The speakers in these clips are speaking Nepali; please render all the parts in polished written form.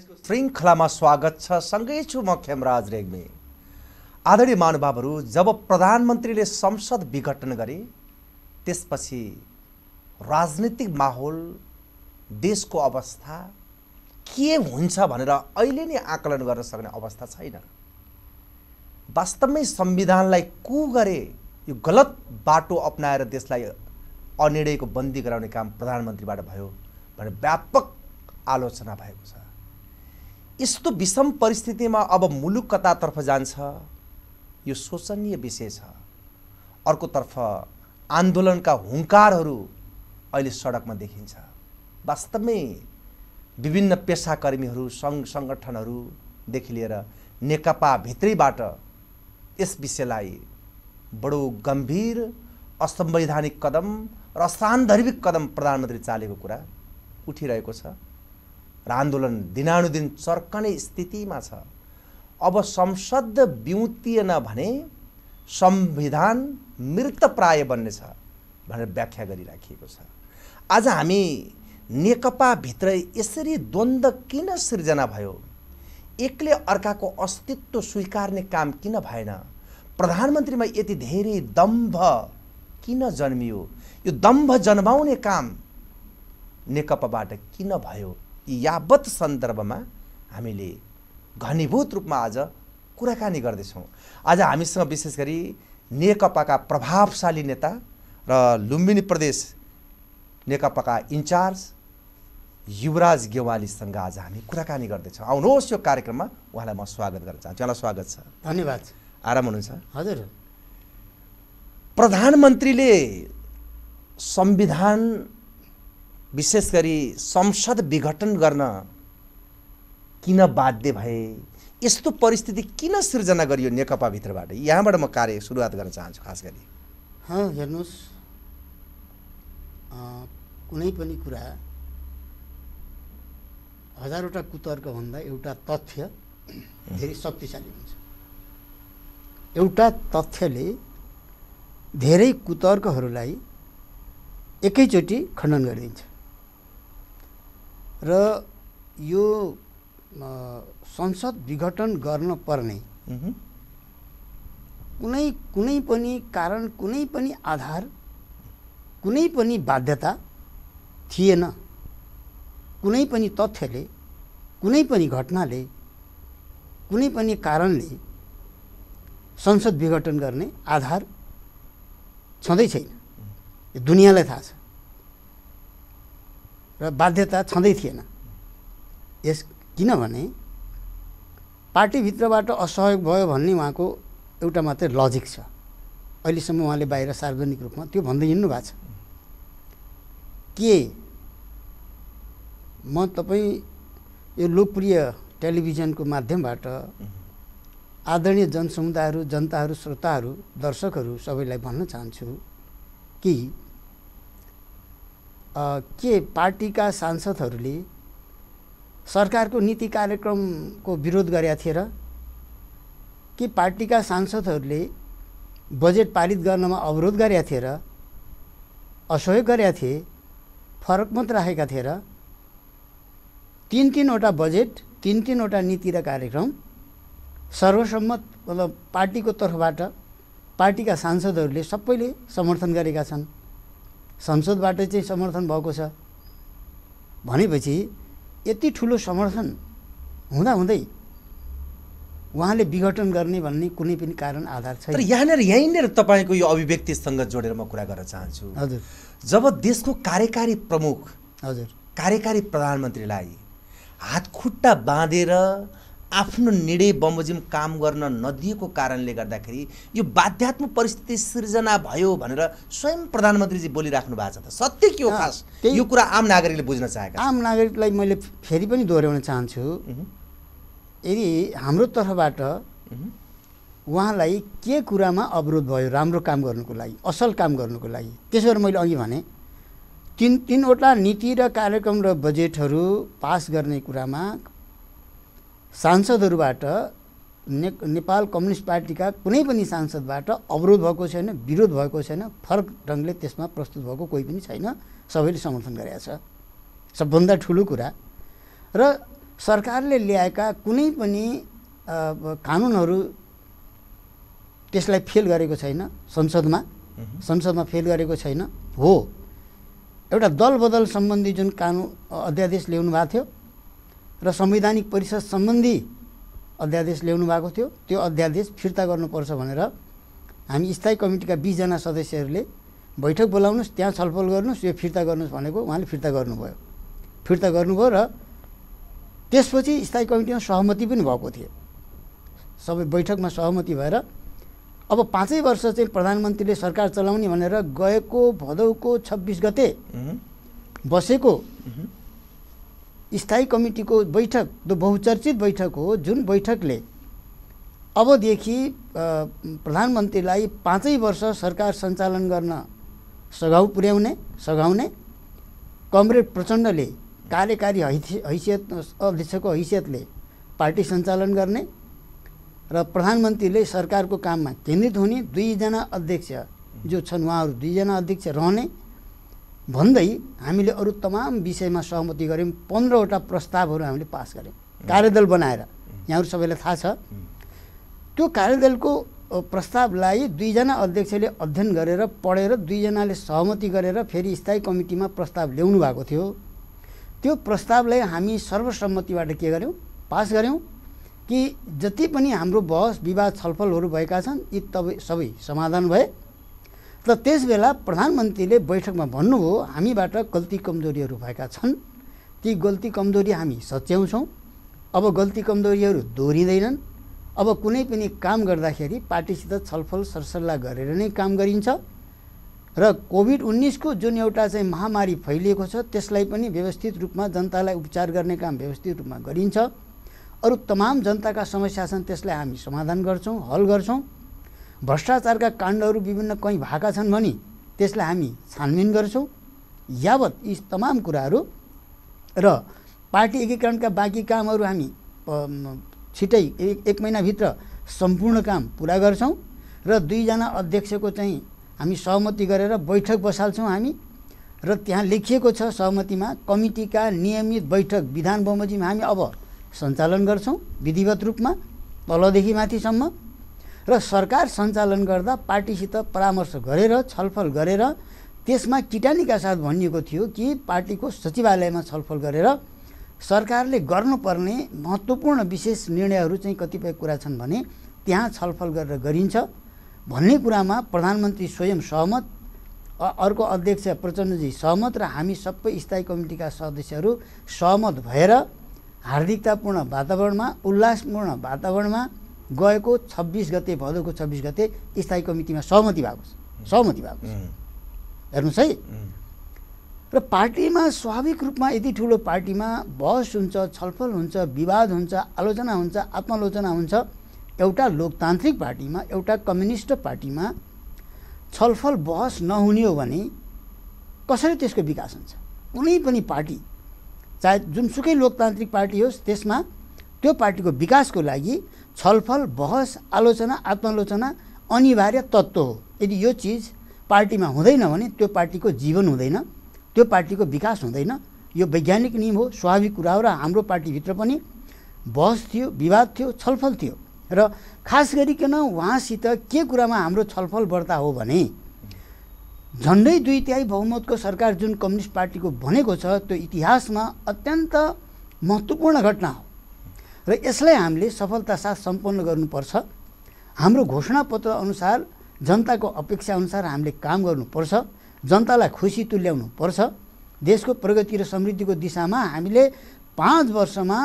श्रृंखलामा स्वागत छ। सँगै छु म खेमराज रेग्मी। आदरणीय महानुभावहरु, जब प्रधानमन्त्रीले संसद विघटन गरे त्यसपछि राजनीतिक माहौल, देशको अवस्था के हुन्छ भनेर अहिले नै आकलन गर्न सक्ने अवस्था छैन। वास्तवमै संविधानलाई कु गरे, यो गलत बाटो अपनाएर देशलाई अनिर्णयको बन्दी गराउने काम प्रधानमन्त्रीबाट भयो भने व्यापक आलोचना भएको छ। यस्तो विषम परिस्थितिमा अब मुलुक कतातर्फ जान्छ, यो शोचनीय विषय छ। अर्कोतर्फ आन्दोलनका हुङ्कारहरू अहिले सडकमा देखिन्छ। वास्तवमै विभिन्न पेसाकर्मीहरू, सङ्घ सङ्गठनहरूदेखि लिएर नेकपा भित्रैबाट यस विषयलाई बडो गम्भीर असंवैधानिक कदम र असान्दर्भिक कदम प्रधानमन्त्री चालेको कुरा उठिरहेको छ र आन्दोलन दिनानुदिन चर्कने स्थितिमा छ। अब संसद बिउतिएन भने संविधान मृतप्राय बन्नेछ भनेर व्याख्या गरिराखिएको छ। आज हामी नेकपा भित्र यसरी द्वन्द्व किन सिर्जना भयो, एकले अर्काको अस्तित्व स्वीकार्ने काम किन भएन, प्रधानमन्त्रीमा यति धेरै दम्भ किन जन्मियो, यो दम्भ जन्माउने काम नेकपाबाट किन भयो, यावत सन्दर्भमा हामीले घनीभूत रूपमा आज कुराकानी गर्दैछौँ। आज हामीसँग विशेष गरी नेकपाका प्रभावशाली नेता र लुमिनी प्रदेश नेकपाका इन्चार्ज युवराज ज्ञवालीसँग आज हामी कुराकानी गर्दैछौँ। आउनुहोस्, यो कार्यक्रममा उहाँलाई म स्वागत गर्न चाहन्छु। उहाँलाई स्वागत छ। धन्यवाद। आराम हुनुहुन्छ? हजुर। प्रधानमन्त्रीले संविधान, विशेष गरी संसद विघटन गर्न किन बाध्य भए, यस्तो परिस्थिति किन सिर्जना गरियो नेकपा भित्रबाट, यहाँबाट म कार्य सुरुवात गर्न चाहन्छु। खास गरी हेर्नुहोस्, कुनै पनि कुरा हजारवटा कुतर्क भन्दा एउटा तथ्य धेरै शक्तिशाली हुन्छ। एउटा तथ्यले धेरै कुतर्कहरूलाई एकैचोटि खण्डन गरिदिन्छ र यो संसद विघटन गर्न पर्ने कुनै पनि कारण, कुनै पनि आधार, कुनै पनि बाध्यता थिएन। कुनै पनि तथ्यले, कुनै पनि घटनाले, कुनै पनि कारणले संसद विघटन गर्ने आधार छँदै छैन। यो दुनियाँलाई थाहा छ र बाध्यता छँदै थिएन। यस किनभने पार्टीभित्रबाट असहयोग भयो भन्ने उहाँको एउटा मात्रै लजिक छ। अहिलेसम्म उहाँले बाहिर सार्वजनिक रूपमा त्यो भन्दै हिँड्नु भएको छ। के म तपाईँ यो लोकप्रिय टेलिभिजनको माध्यमबाट आदरणीय जनसमुदायहरू, जनताहरू, श्रोताहरू, दर्शकहरू सबैलाई भन्न चाहन्छु कि के पार्टीका सांसदहरूले सरकारको नीति कार्यक्रमको विरोध गरेका थिए र? के पार्टीका सांसदहरूले बजेट पारित गर्नमा अवरोध गरेका थिए र? असहयोग गरेका थिए, फरक मत राखेका थिए र? तीनवटा बजेट, तीनवटा नीति र कार्यक्रम सर्वसम्मत, मतलब पार्टीको तर्फबाट पार्टीका सांसदहरूले सबैले समर्थन गरेका छन्। संसदबाट चाहिँ समर्थन भएको छ भनेपछि यति ठुलो समर्थन हुँदाहुँदै उहाँले विघटन गर्ने भन्ने कुनै पनि कारण, आधार छैन। तर यहीँनिर तपाईँको यो अभिव्यक्तिसँग जोडेर म कुरा गर्न चाहन्छु। हजुर। जब देशको कार्यकारी प्रमुख, हजुर, कार्यकारी प्रधानमन्त्रीलाई हातखुट्टा बाँधेर आफ्नो निर्णय बमोजिम काम गर्न नदिएको कारणले गर्दाखेरि यो बाध्यात्मक परिस्थिति सिर्जना भयो भनेर स्वयं प्रधानमन्त्रीजी बोलिराख्नु भएको छ। त सत्य के हो खास, यो कुरा आम नागरिकले बुझ्न चाहेको। आम नागरिकलाई मैले फेरि पनि दोहोऱ्याउन चाहन्छु, यदि हाम्रो तर्फबाट उहाँलाई के कुरामा अवरोध भयो राम्रो काम गर्नुको लागि, असल काम गर्नुको लागि, त्यसो गरेर मैले अघि भने तीनवटा नीति र कार्यक्रम र बजेटहरू पास गर्ने कुरामा सांसदहरूबाट, नेपाल कम्युनिस्ट पार्टीका कुनै पनि सांसदबाट अवरोध भएको छैन, विरोध भएको छैन, फरक ढङ्गले त्यसमा प्रस्तुत भएको कोही पनि छैन। सबैले समर्थन गरेका छ। सबभन्दा ठुलो कुरा। र सरकारले ल्याएका कुनै पनि कानुनहरु त्यसलाई फेल गरेको छैन, संसदमा फेल गरेको छैन। हो, एउटा दल बदल सम्बन्धी जुन कानुन अध्यादेश ल्याउनु भएको थियो र संवैधानिक परिषद सम्बन्धी अध्यादेश ल्याउनु भएको थियो, त्यो अध्यादेश फिर्ता गर्नुपर्छ भनेर हामी स्थायी कमिटिका 20 जना सदस्यहरुले बैठक बोलाउनुस्, त्यहाँ छलफल गर्नुस्, यो फिर्ता गर्नुस् भनेको। उहाँले फिर्ता गर्नुभयो र त्यसपछि स्थायी कमिटीमा सहमति पनि भएको थियो, सबै बैठकमा सहमति भएर अब 5 वर्ष चाहिँ प्रधानमन्त्रीले सरकार चलाउने भनेर गएको भदौको 26 गते बसेको स्थायी कमिटीको बैठक, त्यो बहुचर्चित बैठक हो, जुन बैठकले अबदेखि प्रधानमन्त्रीलाई 5 वर्ष सरकार सञ्चालन गर्न सघाउने कमरेड प्रचण्डले कार्यकारी अध्यक्षको हैसियतले पार्टी सञ्चालन गर्ने र प्रधानमन्त्रीले सरकारको काममा केन्द्रित हुने, 2 जना अध्यक्ष जो छन् उहाँहरु 2 जना अध्यक्ष रहने भन्दै हामीले अरु तमाम विषयमा सहमति गर्यौं। 15 वटा प्रस्तावहरु हामीले पास गर्यौं कार्यदल बनाएर। यहाँहरु सबैलाई थाहा छ त्यो कार्यदलको प्रस्तावलाई 2 जना अध्यक्षले अध्ययन गरेर पढेर 2 जनाले सहमति गरेर फेरि स्थायी कमिटीमा प्रस्ताव ल्याउनु भएको थियो। त्यो प्रस्तावलाई हामी सर्वसम्मतिबाट के गर्यौं, पास गर्यौं कि जति पनि हाम्रो बहस विवाद छलफलहरु भएका छन् यी सबै समाधान भए। तर त्यसबेला प्रधानमन्त्रीले बैठकमा भन्नुभयो हामीबाट गल्ती कमजोरीहरु भएका छन्, ती गल्ती कमजोरी हामी सच्याउँछौं, अब गल्ती कमजोरीहरु दोहोरिँदैनन्, अब कुनै पनि काम गर्दाखेरि पार्टीसित छलफल सरसल्लाह गरेर नै काम गरिन्छ र कोभिड-19 को जुन एउटा चाहिँ महामारी फैलिएको छ त्यसलाई पनि व्यवस्थित रूपमा जनतालाई उपचार गर्ने काम व्यवस्थित रूपमा गरिन्छ, अरु तमाम जनताका समस्या छन् त्यसलाई हामी समाधान गर्छौं, हल गर्छौं, भ्रष्टाचारका काण्डहरु विभिन्न कहीं भएका छन् भने त्यसलाई हामी छानबिन गर्छौं। यावत यी तमाम कुराहरु र पार्टी एकीकरणका बाँकी कामहरु हामी छिटै 1 महिना भित्र सम्पूर्ण काम पूरा गर्छौं र 2 जना अध्यक्षको चाहिँ हामी सहमति गरेर बैठक बसाल्छौं हामी। र त्यहाँ लेखिएको छ सहमतिमा कमिटीका नियमित बैठक विधान बमोजिम हामी अब सञ्चालन गर्छौं विधिवत रूपमा तलदेखि माथिसम्म र सरकार सञ्चालन गर्दा पार्टीसित परामर्श गरेर छलफल गरेर त्यसमा किटानीका साथ भनिएको थियो कि पार्टीको सचिवालयमा छलफल गरेर सरकारले गर्नुपर्ने महत्त्वपूर्ण विशेष निर्णयहरू चाहिँ कतिपय कुरा छन् भने त्यहाँ छलफल गरेर गरिन्छ भन्ने कुरामा प्रधानमन्त्री स्वयं सहमत, अर्को अध्यक्ष प्रचण्डजी सहमत र हामी सबै स्थायी कमिटीका सदस्यहरू सहमत भएर हार्दिकतापूर्ण वातावरणमा, उल्लासपूर्ण वातावरणमा गएको 26 गते भदौको 26 गते स्थायी कमिटीमा सहमति भएको छ। हेर्नुस् है, र पार्टीमा स्वाभाविक रूपमा यति ठुलो पार्टीमा बहस हुन्छ, छलफल हुन्छ, विवाद हुन्छ, आलोचना हुन्छ, आत्मालोचना हुन्छ। एउटा लोकतान्त्रिक पार्टीमा, एउटा कम्युनिस्ट पार्टीमा छलफल बहस नहुने हो भने कसरी त्यसको विकास हुन्छ? कुनै पनि पार्टी चाहे जुनसुकै लोकतान्त्रिक पार्टी होस् त्यसमा त्यो पार्टीको विकासको लागि छलफल बहस आलोचना आत्मालोचना अनिवार्य तत्त्व हो। यदि यो चीज पार्टीमा हुँदैन भने त्यो पार्टीको जीवन हुँदैन, त्यो पार्टीको विकास हुँदैन। यो वैज्ञानिक नियम हो, स्वाभाविक कुरा हो। र हाम्रो पार्टीभित्र पनि बहस थियो, विवाद थियो, छलफल थियो र खास गरिकन उहाँसित के कुरामा हाम्रो छलफल बढ्ता हो भने झन्डै 2/3 बहुमतको सरकार जुन कम्युनिस्ट पार्टीको बनेको छ त्यो इतिहासमा अत्यन्त महत्त्वपूर्ण घटना हो र यसलाई हामीले सफलतासाथ सम्पन्न गर्नुपर्छ। हाम्रो घोषणापत्र अनुसार जनताको अपेक्षा अनुसार हामीले काम गर्नुपर्छ, जनतालाई खुसी तुल्याउनु पर्छ। देशको प्रगति र समृद्धिको दिशामा हामीले 5 वर्षमा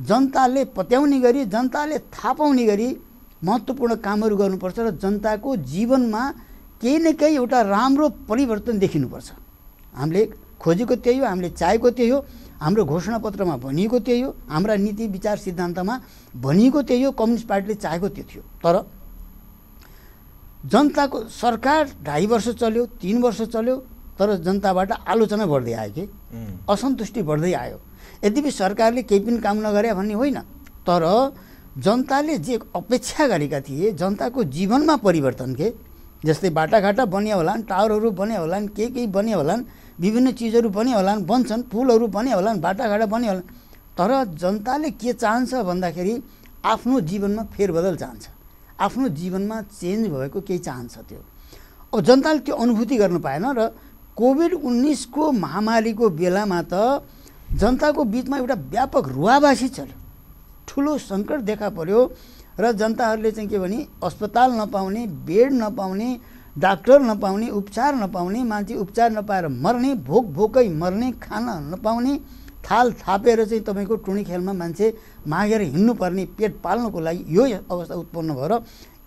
जनताले पत्याउने गरी, जनताले थाहा पाउने गरी महत्त्वपूर्ण कामहरू गर्नुपर्छ र जनताको जीवनमा केही न केही एउटा राम्रो परिवर्तन देखिनुपर्छ। हामीले खोजेको त्यही हो, हामीले चाहेको त्यही हो, हाम्रो घोषणापत्रमा भनिएको त्यही हो, हाम्रा नीति विचार सिद्धान्तमा भनिएको त्यही हो, कम्युनिस्ट पार्टीले चाहेको त्यो थियो। तर जनताको सरकार 2.5 वर्ष चल्यो, 3 वर्ष चल्यो, तर जनताबाट आलोचना बढ्दै आयो कि असन्तुष्टि बढ्दै आयो। यद्यपि सरकारले केही पनि काम नगरे भन्ने होइन, तर जनताले जे अपेक्षा गरेका थिए जनताको जीवनमा परिवर्तन, के जस्तै बाटाघाटा बन्या होलान्, टावरहरू बन्या होलान्, केही बन्या होलान्, विभिन्न चीजहरू बन्या होलान्, बन्छन्, पुलहरू बन्या होलान्, बाटाघाटा बन्या होलान्, तर जनताले के चाहन्छ भन्दाखेरि आफ्नो जीवनमा फेरबदल चाहन्छ, आफ्नो जीवनमा चेन्ज भएको केही चाहन्छ। त्यो अब जनताले त्यो अनुभूति गर्न पाएन र कोभिड-19 को महामारीको बेलामा त जनताको बीचमा एउटा व्यापक रुवाबासी चल्यो, ठुलो संकट देखा पर्यो र जनताहरूले चाहिँ के भने अस्पताल नपाउने, बेड नपाउने, डाक्टर नपाउने, उपचार नपाउने, मान्छे उपचार नपाएर मर्ने, भोकै मर्ने, खाना नपाउने, थाल थापेर चाहिँ तपाईको टुनी खेलमा मान्छे मागेर हिड्नु पर्ने, पेट पाल्नको लागि यो अवस्था उत्पन्न भएर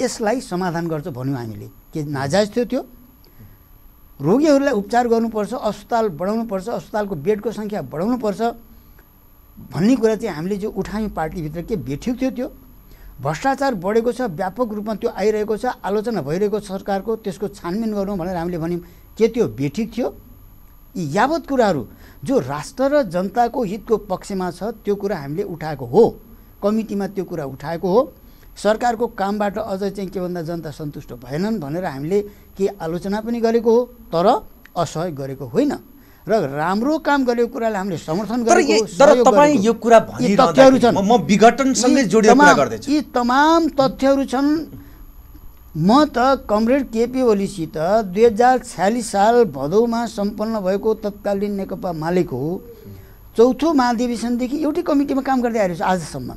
यसलाई समाधान गर्छ भन्यौ। हामीले के नाजायज थियो त्यो? रोगीहरूलाई उपचार गर्नुपर्छ, अस्पताल बढाउनुपर्छ, अस्पतालको बेडको संख्या बढाउनुपर्छ भन्ने कुरा चाहिँ हामीले जो उठायौं पार्टीभित्र के भेट्यो थियो त्यो? भ्रष्टाचार बढेको छ, व्यापक रूपमा त्यो आइरहेको छ, आलोचना भइरहेको छ सरकारको, त्यसको छानबिन गर्नु भनेर हामीले भन्यौं। के त्यो भेटिक थियो? यी यावत कुराहरू जो राष्ट्र र जनताको हितको पक्षमा छ त्यो कुरा हामीले उठाएको हो, कमिटीमा त्यो कुरा उठाएको हो। सरकारको कामबाट अझ चाहिँ के भन्दा जनता सन्तुष्ट भएनन् भनेर हामीले के आलोचना पनि गरेको हो, तर असहयोग गरेको होइन र राम्रो काम गरेको कुरालाई हामीले समर्थन गरेको हो। तर तपाई यो कुरा भनिरहँदा म विघटनसँगै जोडेर कुरा गर्दैछु। यी तमाम तथ्यहरू छन्। म त कमरेड केपी ओलीसित 2046 साल भदौमा सम्पन्न भएको तत्कालीन नेकपा मालिक हो, चौथो महाधिवेशनदेखि एउटै कमिटीमा काम गर्दै आइरहेको छु आजसम्म।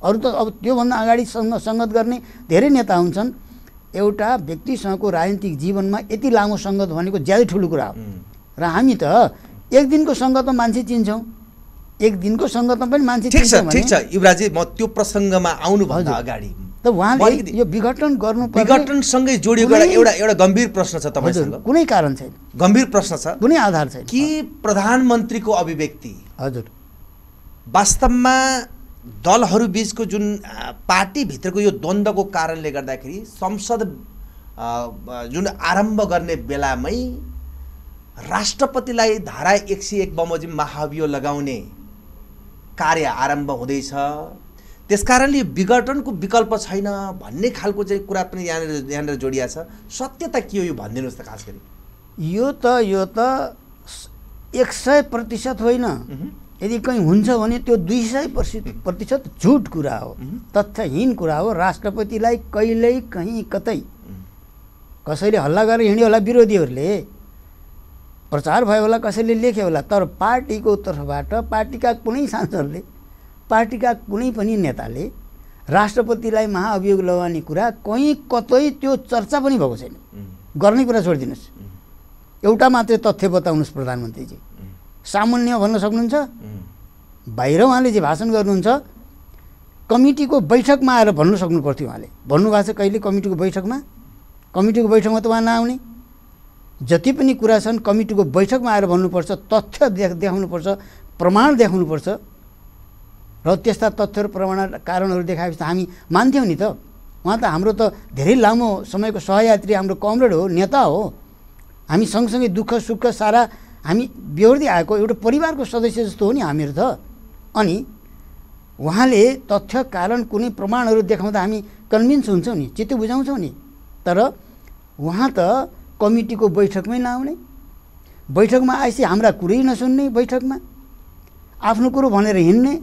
अरू त अब त्योभन्दा अगाडि सङ्गत गर्ने धेरै नेता हुन्छन्। एउटा व्यक्तिसँगको राजनीतिक जीवनमा यति लामो सङ्गत भनेको ज्यादै ठुलो कुरा हो र हामी त एक दिनको सङ्गतमा मान्छे चिन्छौँ, एक दिनको सङ्गतमा पनि मान्छे चिन्छौँ। ठिक छ युवराज, म त्यो प्रसङ्गमा आउनुभन्दा अगाडि त वहाँले यो विघटन गर्नु विघटनसँगै जोडिएको एउटा गम्भीर प्रश्न छ तपाईसँग। कुनै कारण छैन, गम्भीर प्रश्न छ, कुनै आधार छैन कि प्रधानमन्त्रीको अभिव्यक्ति हजुर वास्तवमा दलहरू बीचको जुन पार्टीभित्रको यो द्वन्द्वको कारणले गर्दाखेरि संसद जुन आरम्भ गर्ने बेलामै राष्ट्रपतिलाई धारा 101 बमोजिम महाभियोग लगाउने कार्य आरम्भ हुँदैछ, त्यसकारणले विघटनको विकल्प छैन भन्ने खालको चाहिँ कुरा पनि यहाँनिर जोडिया छ। सत्यता के हो यो भनिदिनुहोस् त। खास गरी यो त 100% होइन, यदि कहीँ हुन्छ भने त्यो 200% झुट कुरा हो, तथ्यहीन कुरा हो। राष्ट्रपतिलाई कहिल्यै कहीँ कतै कसैले हल्ला गरेर हिँड्यो होला, विरोधीहरूले प्रचार भयो होला, कसैले लेख्यो होला, तर पार्टीको तर्फबाट पार्टीका कुनै सांसदले, पार्टीका कुनै पनि नेताले राष्ट्रपतिलाई महाअभियोग लगाउने कुरा कहीँ कतै त्यो चर्चा पनि भएको छैन। गर्ने कुरा छोडिदिनुस्, एउटा मात्रै तथ्य बताउनुस् प्रधानमन्त्रीजी। सामान्य भन्न सक्नुहुन्छ? बाहिर उहाँले जे भाषण गर्नुहुन्छ कमिटीको बैठकमा आएर भन्नु सक्नु पर्थ्यो। उहाँले भन्नुभएको छ कहिले कमिटीको बैठकमा त उहाँ नआउने। जति पनि कुरा छन् कमिटीको बैठकमा आएर भन्नुपर्छ, तथ्य देखाउनुपर्छ, प्रमाण देखाउनुपर्छ र त्यस्ता तथ्यहरू प्रमाण कारणहरू देखाएपछि त हामी मान्थ्यौँ नि। त उहाँ त हाम्रो त धेरै लामो समयको सहयात्री, हाम्रो कमरेड हो, नेता हो, हामी सँगसँगै दुःख सुख सारा हामी बेहोर्दै आएको एउटा परिवारको सदस्य जस्तो हो नि हामीहरू त। अनि उहाँले तथ्य कारण कुनै प्रमाणहरू देखाउँदा हामी कन्भिन्स हुन्छौँ नि, चित्त बुझाउँछौँ नि, तर उहाँ त कमिटीको बैठकमै नआउने, बैठकमा आएपछि हाम्रा कुरै नसुन्ने, बैठकमा आफ्नो कुरो भनेर हिँड्ने,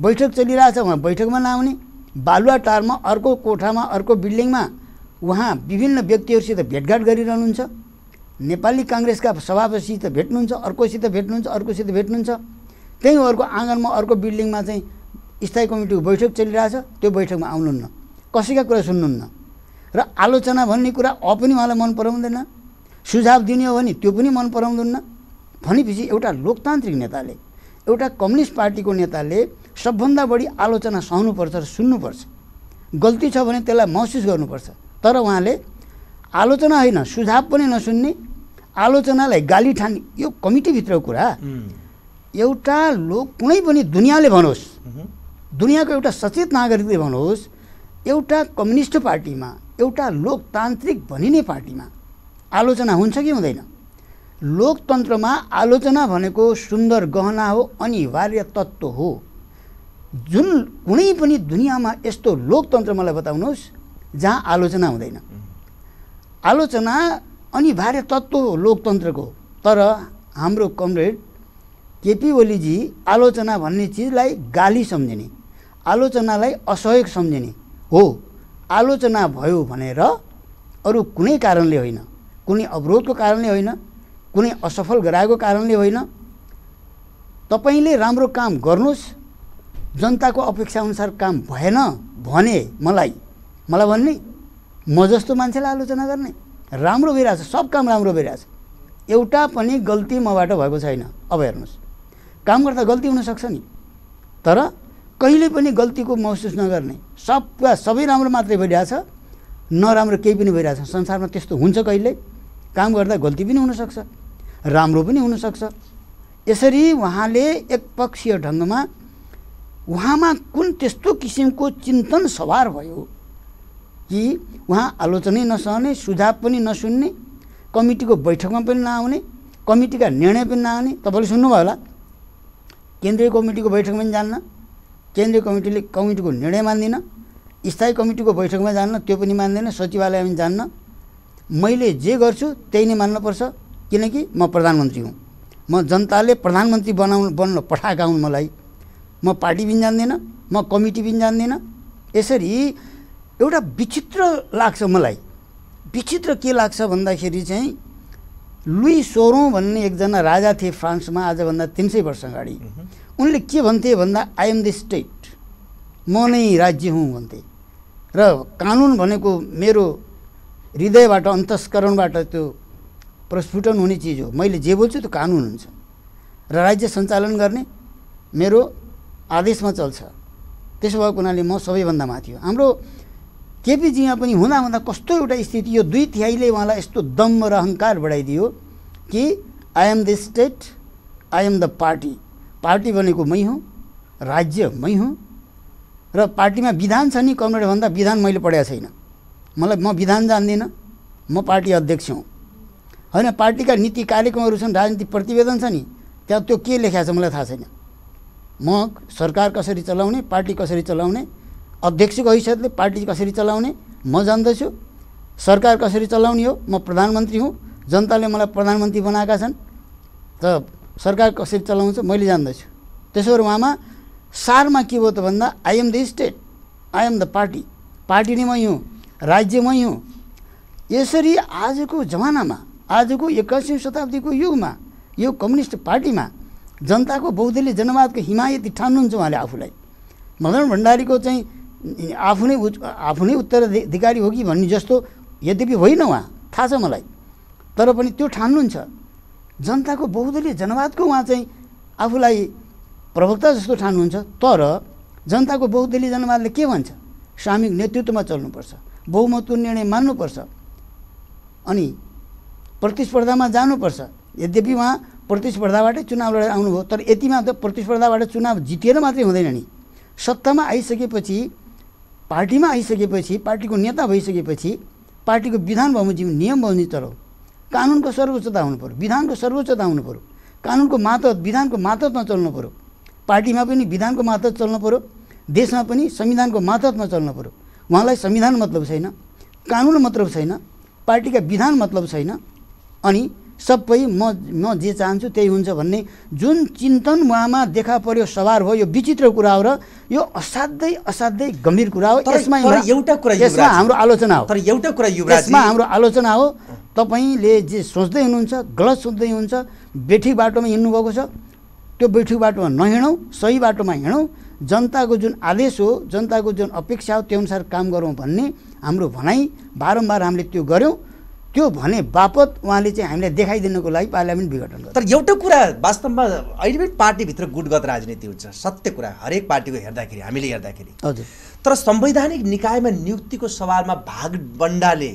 बैठक चलिरहेछ उहाँ बैठकमा नआउने, बालुवाटारमा अर्को कोठामा अर्को बिल्डिङमा उहाँ विभिन्न व्यक्तिहरूसित भेटघाट गरिरहनुहुन्छ, नेपाली काङ्ग्रेसका सभापतिसित भेट्नुहुन्छ, अर्कोसित भेट्नुहुन्छ, त्यही अर्को आँगनमा अर्को बिल्डिङमा चाहिँ स्थायी कमिटीको बैठक चलिरहेछ त्यो बैठकमा आउनुहुन्न, कसैका कुरा सुन्नुहुन्न र आलोचना भन्ने कुरा अ पनि उहाँलाई मन पराउँदैन, सुझाव दिने हो भने त्यो पनि मन पराउँदैन। भनेपछि एउटा लोकतान्त्रिक नेताले, एउटा कम्युनिस्ट पार्टीको नेताले सबभन्दा बढी आलोचना सहनुपर्छ र सुन्नुपर्छ, गल्ती छ भने त्यसलाई महसुस गर्नुपर्छ। तर उहाँले आलोचना होइन, सुझाव पनि नसुन्ने, आलोचनालाई गाली ठान्ने, यो कमिटीभित्रको कुरा। एउटा लोक कुनै पनि दुनियाँले भनोस्, दुनियाँको एउटा सचेत नागरिकले भनोस्, एउटा कम्युनिस्ट पार्टीमा, एउटा लोकतान्त्रिक भनिने पार्टीमा आलोचना हुन्छ कि हुँदैन? लोकतन्त्रमा आलोचना भनेको सुन्दर गहना हो, अनिवार्य तत्त्व हो। जुन कुनै पनि दुनियाँमा यस्तो लोकतन्त्र मलाई बताउनुहोस् जहाँ आलोचना हुँदैन। आलोचना अनिवार्य तत्त्व हो लोकतन्त्रको। तर हाम्रो कमरेड केपी ओली जी आलोचना भन्ने चीजलाई गाली सम्झिने, आलोचनालाई असहयोग सम्झिने हो। आलोचना भयो भनेर अरु कुनै कारणले होइन, कुनै अवरोधको कारणले होइन, कुनै असफल गराएको कारणले होइन। तपाईले राम्रो काम गर्नुस्, जनताको अपेक्षा अनुसार काम भएन भने मलाई भन्ने, म जस्तो मान्छेलाई आलोचना गर्ने। राम्रो भइराछ, सब काम राम्रो भइराछ, एउटा पनि गल्ती मबाट भएको छैन। अब हेर्नुस्, काम गर्दा गल्ती हुन सक्छ नि, तर कहिले पनि गल्तीको महसुस नगर्ने, सबै राम्रो मात्रै भइराछ, नराम्रो केही पनि भइराछ। संसारमा त्यस्तो हुन्छ, कहिले काम गर्दा गल्ती पनि हुन सक्छ, राम्रो पनि हुन सक्छ। यसरी उहाँले एकपक्षीय ढंगमा, वहाँमा कुन त्यस्तो किसिमको चिन्तन सवार भयो कि वहाँ आलोचना नसहने, सुझाव पनि नसुन्ने, कमिटीको बैठकमा पनि नआउने, कमिटीका निर्णय पनि नआउने। तपाईले सुन्नुभयो होला, केन्द्रीय कमिटीको बैठकमा पनि जान्न, केन्द्रीय कमिटीले कमिटीको निर्णय मान्दैन, स्थायी कमिटीको बैठकमा जान्न त्यो पनि मान्दैन, सचिवालयमा जान्न। मैले जे गर्छु त्यही नै मान्नुपर्छ, किनकि म प्रधानमन्त्री हुँ, म जनताले प्रधानमन्त्री बन्न पठाएका हुन् मलाई, म पार्टी पनि जान्दैन, म कमिटी पनि जान्दैन। यसरी एउटा विचित्र लाग्छ मलाई। विचित्र के लाग्छ भन्दाखेरि चाहिँ लुई सोरों भन्ने एकजना राजा थिए फ्रान्समा, आजभन्दा 300 वर्ष अगाडि। उनले के भन्थे भन्दा, आई एम द स्टेट, म नै राज्य हुँ भन्थे, र कानुन भनेको मेरो हृदयबाट, अन्तस्करणबाट त्यो प्रस्फुटन हुने चिज हो। मैले जे बोल्छु त्यो कानुन हुन्छ, र राज्य सञ्चालन गर्ने मेरो आदेशमा चल्छ। त्यसो भएको हुनाले म सबैभन्दा माथि हो। हाम्रो केपीजीमा पनि हुँदा कस्तो एउटा स्थिति, यो 2/3 उहाँलाई यस्तो दम्भ र अहंकार बढाइदियो कि I am the state, I am the party, party भनेको मै हुँ, राज्य मै हुँ, र पार्टीमा विधान छ नि। कमरेड भन्दा विधान मैले पढेको छैन, म विधान जान्दिनँ, म पार्टी अध्यक्ष हुँ। होइन, पार्टीका नीति कार्यक्रमहरू छन्, राजनीतिक प्रतिवेदन छ नि, त्यहाँ त्यो के लेखेको छ मलाई थाहा छैन। म सरकार कसरी चलाउने, पार्टी कसरी चलाउने, अध्यक्षको हैसियतले पार्टी कसरी चलाउने म जान्दछु, सरकार कसरी चलाउने हो, म प्रधानमन्त्री हुँ, जनताले मलाई प्रधानमन्त्री बनाएका छन्, त सरकार कसरी चलाउँछ मैले जान्दछु। त्यसो भएर उहाँमा सारमा के भयो त भन्दा, I am the state, I am the party, party नै मै हुँ, राज्य मै हुँ। यसरी आजको जमानामा, आजको 21औं शताब्दीको युगमा, यो कम्युनिस्ट पार्टीमा जनताको, बहुदलीय जनवादको हिमायती ठान्नुहुन्छ उहाँले आफूलाई। मदन भण्डारीको चाहिँ आफ्नै उत्तराधिकारी हो कि भन्ने जस्तो यद्यपि होइन, उहाँ थाहा छ मलाई, तर पनि त्यो ठान्नुहुन्छ। जनताको बहुदलीय जनवादको उहाँ चाहिँ आफूलाई प्रवक्ता जस्तो ठान्नुहुन्छ, तर जनताको बहुदलीय जनवादले के भन्छ, सामूहिक नेतृत्वमा चल्नुपर्छ, बहुमतको निर्णय मान्नुपर्छ, अनि प्रतिस्पर्धामा जानुपर्छ। यद्यपि उहाँ प्रतिस्पर्धाबाटै चुनाव लडेर आउनुभयो, तर यतिमा त प्रतिस्पर्धाबाट चुनाव जितेर मात्रै हुँदैन नि, सत्तामा आइसकेपछि, पार्टीमा आइसकेपछि, पार्टीको नेता भइसकेपछि पार्टीको विधान बमोजिम, नियम बमोजिम चलाऊ, कानुनको सर्वोच्चता हुनु पर्यो, विधानको सर्वोच्चता हुनु पर्यो, कानुनको मातहत, विधानको मातहतमा चल्नु पर्यो, पार्टीमा पनि विधानको मातहत चल्नु पर्यो, देशमा पनि संविधानको मातहतमा चल्नु पर्यो। उहाँलाई संविधान मतलब छैन, कानुन मतलब छैन, पार्टीका विधान मतलब छैन, अनि सबै म जे चाहन्छु त्यही हुन्छ भन्ने जुन चिन्तन उहाँमा देखा पर्यो, सवार हो। यो विचित्र कुरा हो र यो असाध्यै गम्भीर कुरा हो। यसमा एउटा कुरा युवराज, हाम्रो आलोचना हो, तर एउटा कुरा युवराज, यसमा हाम्रो आलोचना हो। तपाईले जे सोच्दै हुनुहुन्छ गलत सोच्दै हुनुहुन्छ, बेठी बाटोमा हिँड्नु भएको छ, त्यो बेठी बाटोमा नहिँडौं, सही बाटोमा हिँडौं। जनताको जुन आदेश हो, जनताको जुन अपेक्षा हो, त्यो अनुसार काम गरौँ भन्ने हाम्रो भनाइ। बारम्बार हामीले त्यो गर्यौं, त्यो भने बापत उहाँले चाहिँ हामीलाई देखाइदिनुको लागि पार्लियामेन्ट विघटन गर्छ। तर एउटा कुरा वास्तवमा अहिले पनि पार्टीभित्र गुटगत राजनीति हुन्छ, सत्य कुरा, हरेक पार्टीको हेर्दाखेरि, हामीले हेर्दाखेरि हजुर। तर संवैधानिक निकायमा नियुक्तिको सवालमा भागबण्डाले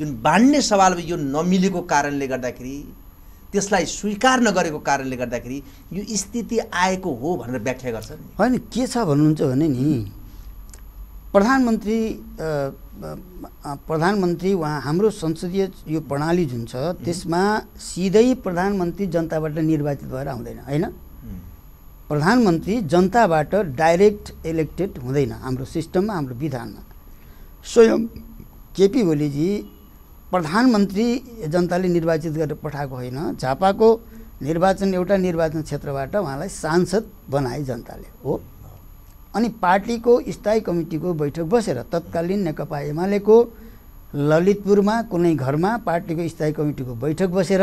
जुन बाँड्ने सवालमा यो नमिलेको कारणले गर्दाखेरि, त्यसलाई स्वीकार नगरेको कारणले गर्दाखेरि यो स्थिति आएको हो भनेर व्याख्या गर्छ नि। होइन, के छ भन्नुहुन्छ भने नि, प्रधानमन्त्री उहाँ, हाम्रो संसदीय यो प्रणाली जुन छ त्यसमा सिधै प्रधानमन्त्री जनताबाट निर्वाचित भएर आउँदैन, हैन। प्रधानमन्त्री जनताबाट डाइरेक्ट इलेक्टेड हुँदैन हाम्रो सिस्टममा, हाम्रो विधानमा। स्वयं केपी ओलीजी प्रधानमन्त्री जनताले निर्वाचित गरेर पठाएको होइन, झापाको निर्वाचन एउटा निर्वाचन क्षेत्रबाट उहाँलाई सांसद बनाए जनताले हो। अनि पार्टीको स्थायी कमिटीको बैठक बसेर तत्कालीन नेकपा एमालेको ललितपुरमा कुनै घरमा पार्टीको स्थायी कमिटीको बैठक बसेर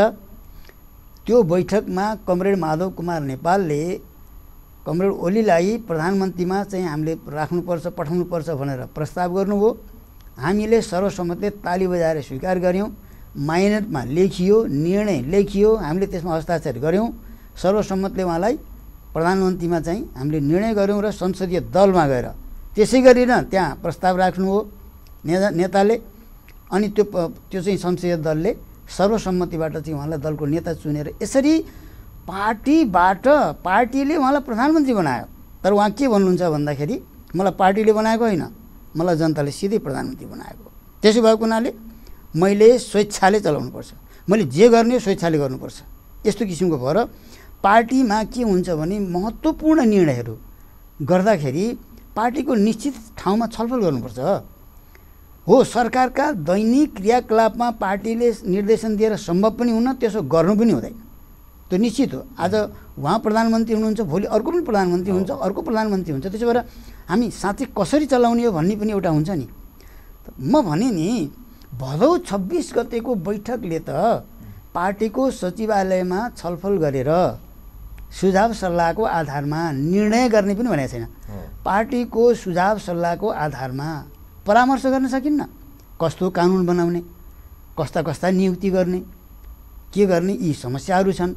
त्यो बैठकमा कमरेड माधव कुमार नेपालले कमरेड ओलीलाई प्रधानमन्त्रीमा चाहिँ हामीले राख्नुपर्छ पठाउनुपर्छ भनेर प्रस्ताव गर्नुभयो। हामीले सर्वसम्मतले ताली बजाएर स्वीकार गर्यौं। माइनेटमा लेखियो, निर्णय लेखियो, हामीले त्यसमा हस्ताक्षर गर्यौं। सर्वसम्मतले उहाँलाई प्रधानमन्त्रीमा चाहिँ हामीले निर्णय गर्यौं र संसदीय दलमा गएर त्यसै गरिन त्यहाँ प्रस्ताव राख्नुभयो नेताले। अनि त्यो चाहिँ संसदीय दलले सर्वसम्मतिबाट चाहिँ उहाँलाई दलको नेता चुनेर यसरी पार्टीले उहाँलाई प्रधानमन्त्री बनायो। तर उहाँ के भन्नुहुन्छ भन्दाखेरि मलाई पार्टीले बनाएको होइन, मलाई जनताले सिधै प्रधानमन्त्री बनाएको। त्यसो भएको हुनाले मैले स्वेच्छाले चलाउनुपर्छ, मैले जे गर्ने स्वेच्छाले गर्नुपर्छ। यस्तो किसिमको भएर पार्टीमा के हुन्छ भने महत्त्वपूर्ण निर्णयहरू गर्दाखेरि पार्टीको निश्चित ठाउँमा छलफल गर्नुपर्छ हो। सरकारका दैनिक क्रियाकलापमा पार्टीले निर्देशन दिएर सम्भव पनि हुन्न, त्यसो गर्नु पनि हुँदैन, त्यो निश्चित हो। आज उहाँ प्रधानमन्त्री हुनुहुन्छ, भोलि अर्को पनि प्रधानमन्त्री हुन्छ, अर्को प्रधानमन्त्री हुन्छ। त्यसो भएर हामी साँच्चै कसरी चलाउने हो भन्ने पनि एउटा हुन्छ नि। म भने नि भदौ 26 गतेको बैठकले त पार्टीको सचिवालयमा छलफल गरेर सुझाव सल्लाहको आधारमा निर्णय गर्ने पनि भनेको छैन। पार्टीको सुझाव सल्लाहको आधारमा परामर्श गर्न सकिन्न? कस्तो कानुन बनाउने, कस्ता कस्ता नियुक्ति गर्ने, के गर्ने, यी समस्याहरू छन्।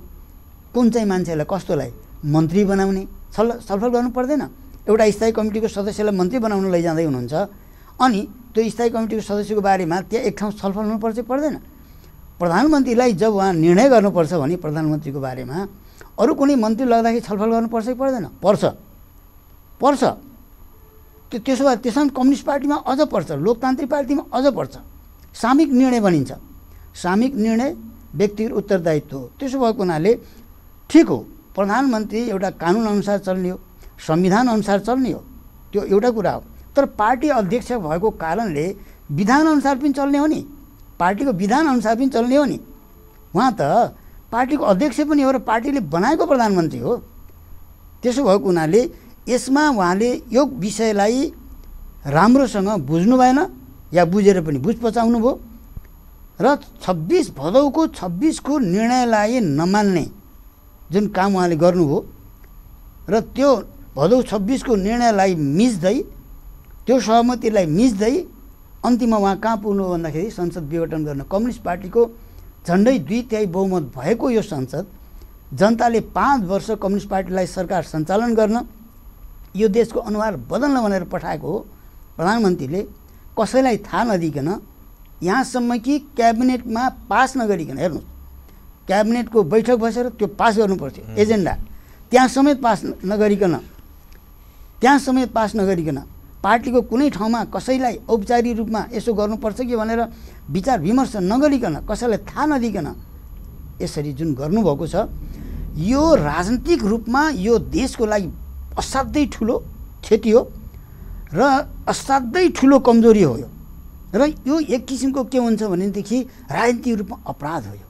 कुन चाहिँ मान्छेलाई कस्तोलाई मन्त्री बनाउने छलफल गर्नु पर्दैन। एउटा स्थायी कमिटीको सदस्यलाई मन्त्री बनाउन लैजाँदै हुनुहुन्छ, अनि त्यो स्थायी कमिटीको सदस्यको बारेमा त्यहाँ एक ठाउँ छलफल हुनुपर्छ पर्दैन। प्रधानमन्त्रीलाई जब उहाँ निर्णय गर्नुपर्छ भने प्रधानमन्त्रीको बारेमा अरू कुनै मन्त्री लाग्दाखेरि छलफल गर्नुपर्छ कि पर्दैन? पर्छ। त्यसो भए त्यसमा कम्युनिस्ट पार्टीमा अझ पर्छ, लोकतान्त्रिक पार्टीमा अझ पर्छ। सामूहिक निर्णय बनिन्छ। सामूहिक निर्णय व्यक्तिगत उत्तरदायित्व हो। त्यसो भएको हुनाले ठिक हो, प्रधानमन्त्री एउटा कानुनअनुसार चल्ने हो, संविधानअनुसार चल्ने हो, त्यो एउटा कुरा हो। तर पार्टी अध्यक्ष भएको कारणले विधानअनुसार पनि चल्ने हो नि, पार्टीको विधानअनुसार पनि चल्ने हो नि। उहाँ त पार्टीको अध्यक्ष पनि हो र पार्टीले बनाएको प्रधानमन्त्री हो। त्यसो भएको हुनाले यसमा उहाँले यो विषयलाई राम्रोसँग बुझ्नु भएन या बुझेर पनि पचाउनु भयो र 26 भदौको 26 को निर्णयलाई नमान्ने जुन काम उहाँले गर्नुभयो र त्यो भदौ 26 को निर्णयलाई मिच्दै, त्यो सहमतिलाई मिच्दै अन्तिममा उहाँ कहाँ पुग्नु भन्दाखेरि संसद विघटन गर्न कम्युनिस्ट पार्टीको झन्डै 2/3 बहुमत भएको यो संसद, जनताले 5 वर्ष कम्युनिस्ट पार्टीलाई सरकार सञ्चालन गर्न, यो देशको अनुहार बदल्न भनेर पठाएको हो। प्रधानमन्त्रीले कसैलाई थाहा नदिकन यहाँसम्म कि क्याबिनेटमा पास नगरिकन, हेर्नु क्याबिनेटको बैठक बसेर त्यो पास गर्नुपर्थ्यो एजेन्डा, त्यहाँ समेत पास नगरिकन पार्टीको कुनै ठाउँमा कसैलाई औपचारिक रूपमा यसो गर्नुपर्छ कि भनेर विचार विमर्श नगरिकन, कसैलाई थाहा नदिकन यसरी जुन गर्नुभएको छ, यो राजनीतिक रूपमा यो देशको लागि असाध्यै ठुलो क्षति हो र असाध्यै ठुलो कमजोरी हो। यो एक किसिमको के हुन्छ भनेदेखि राजनीतिक रूपमा अपराध हो, यो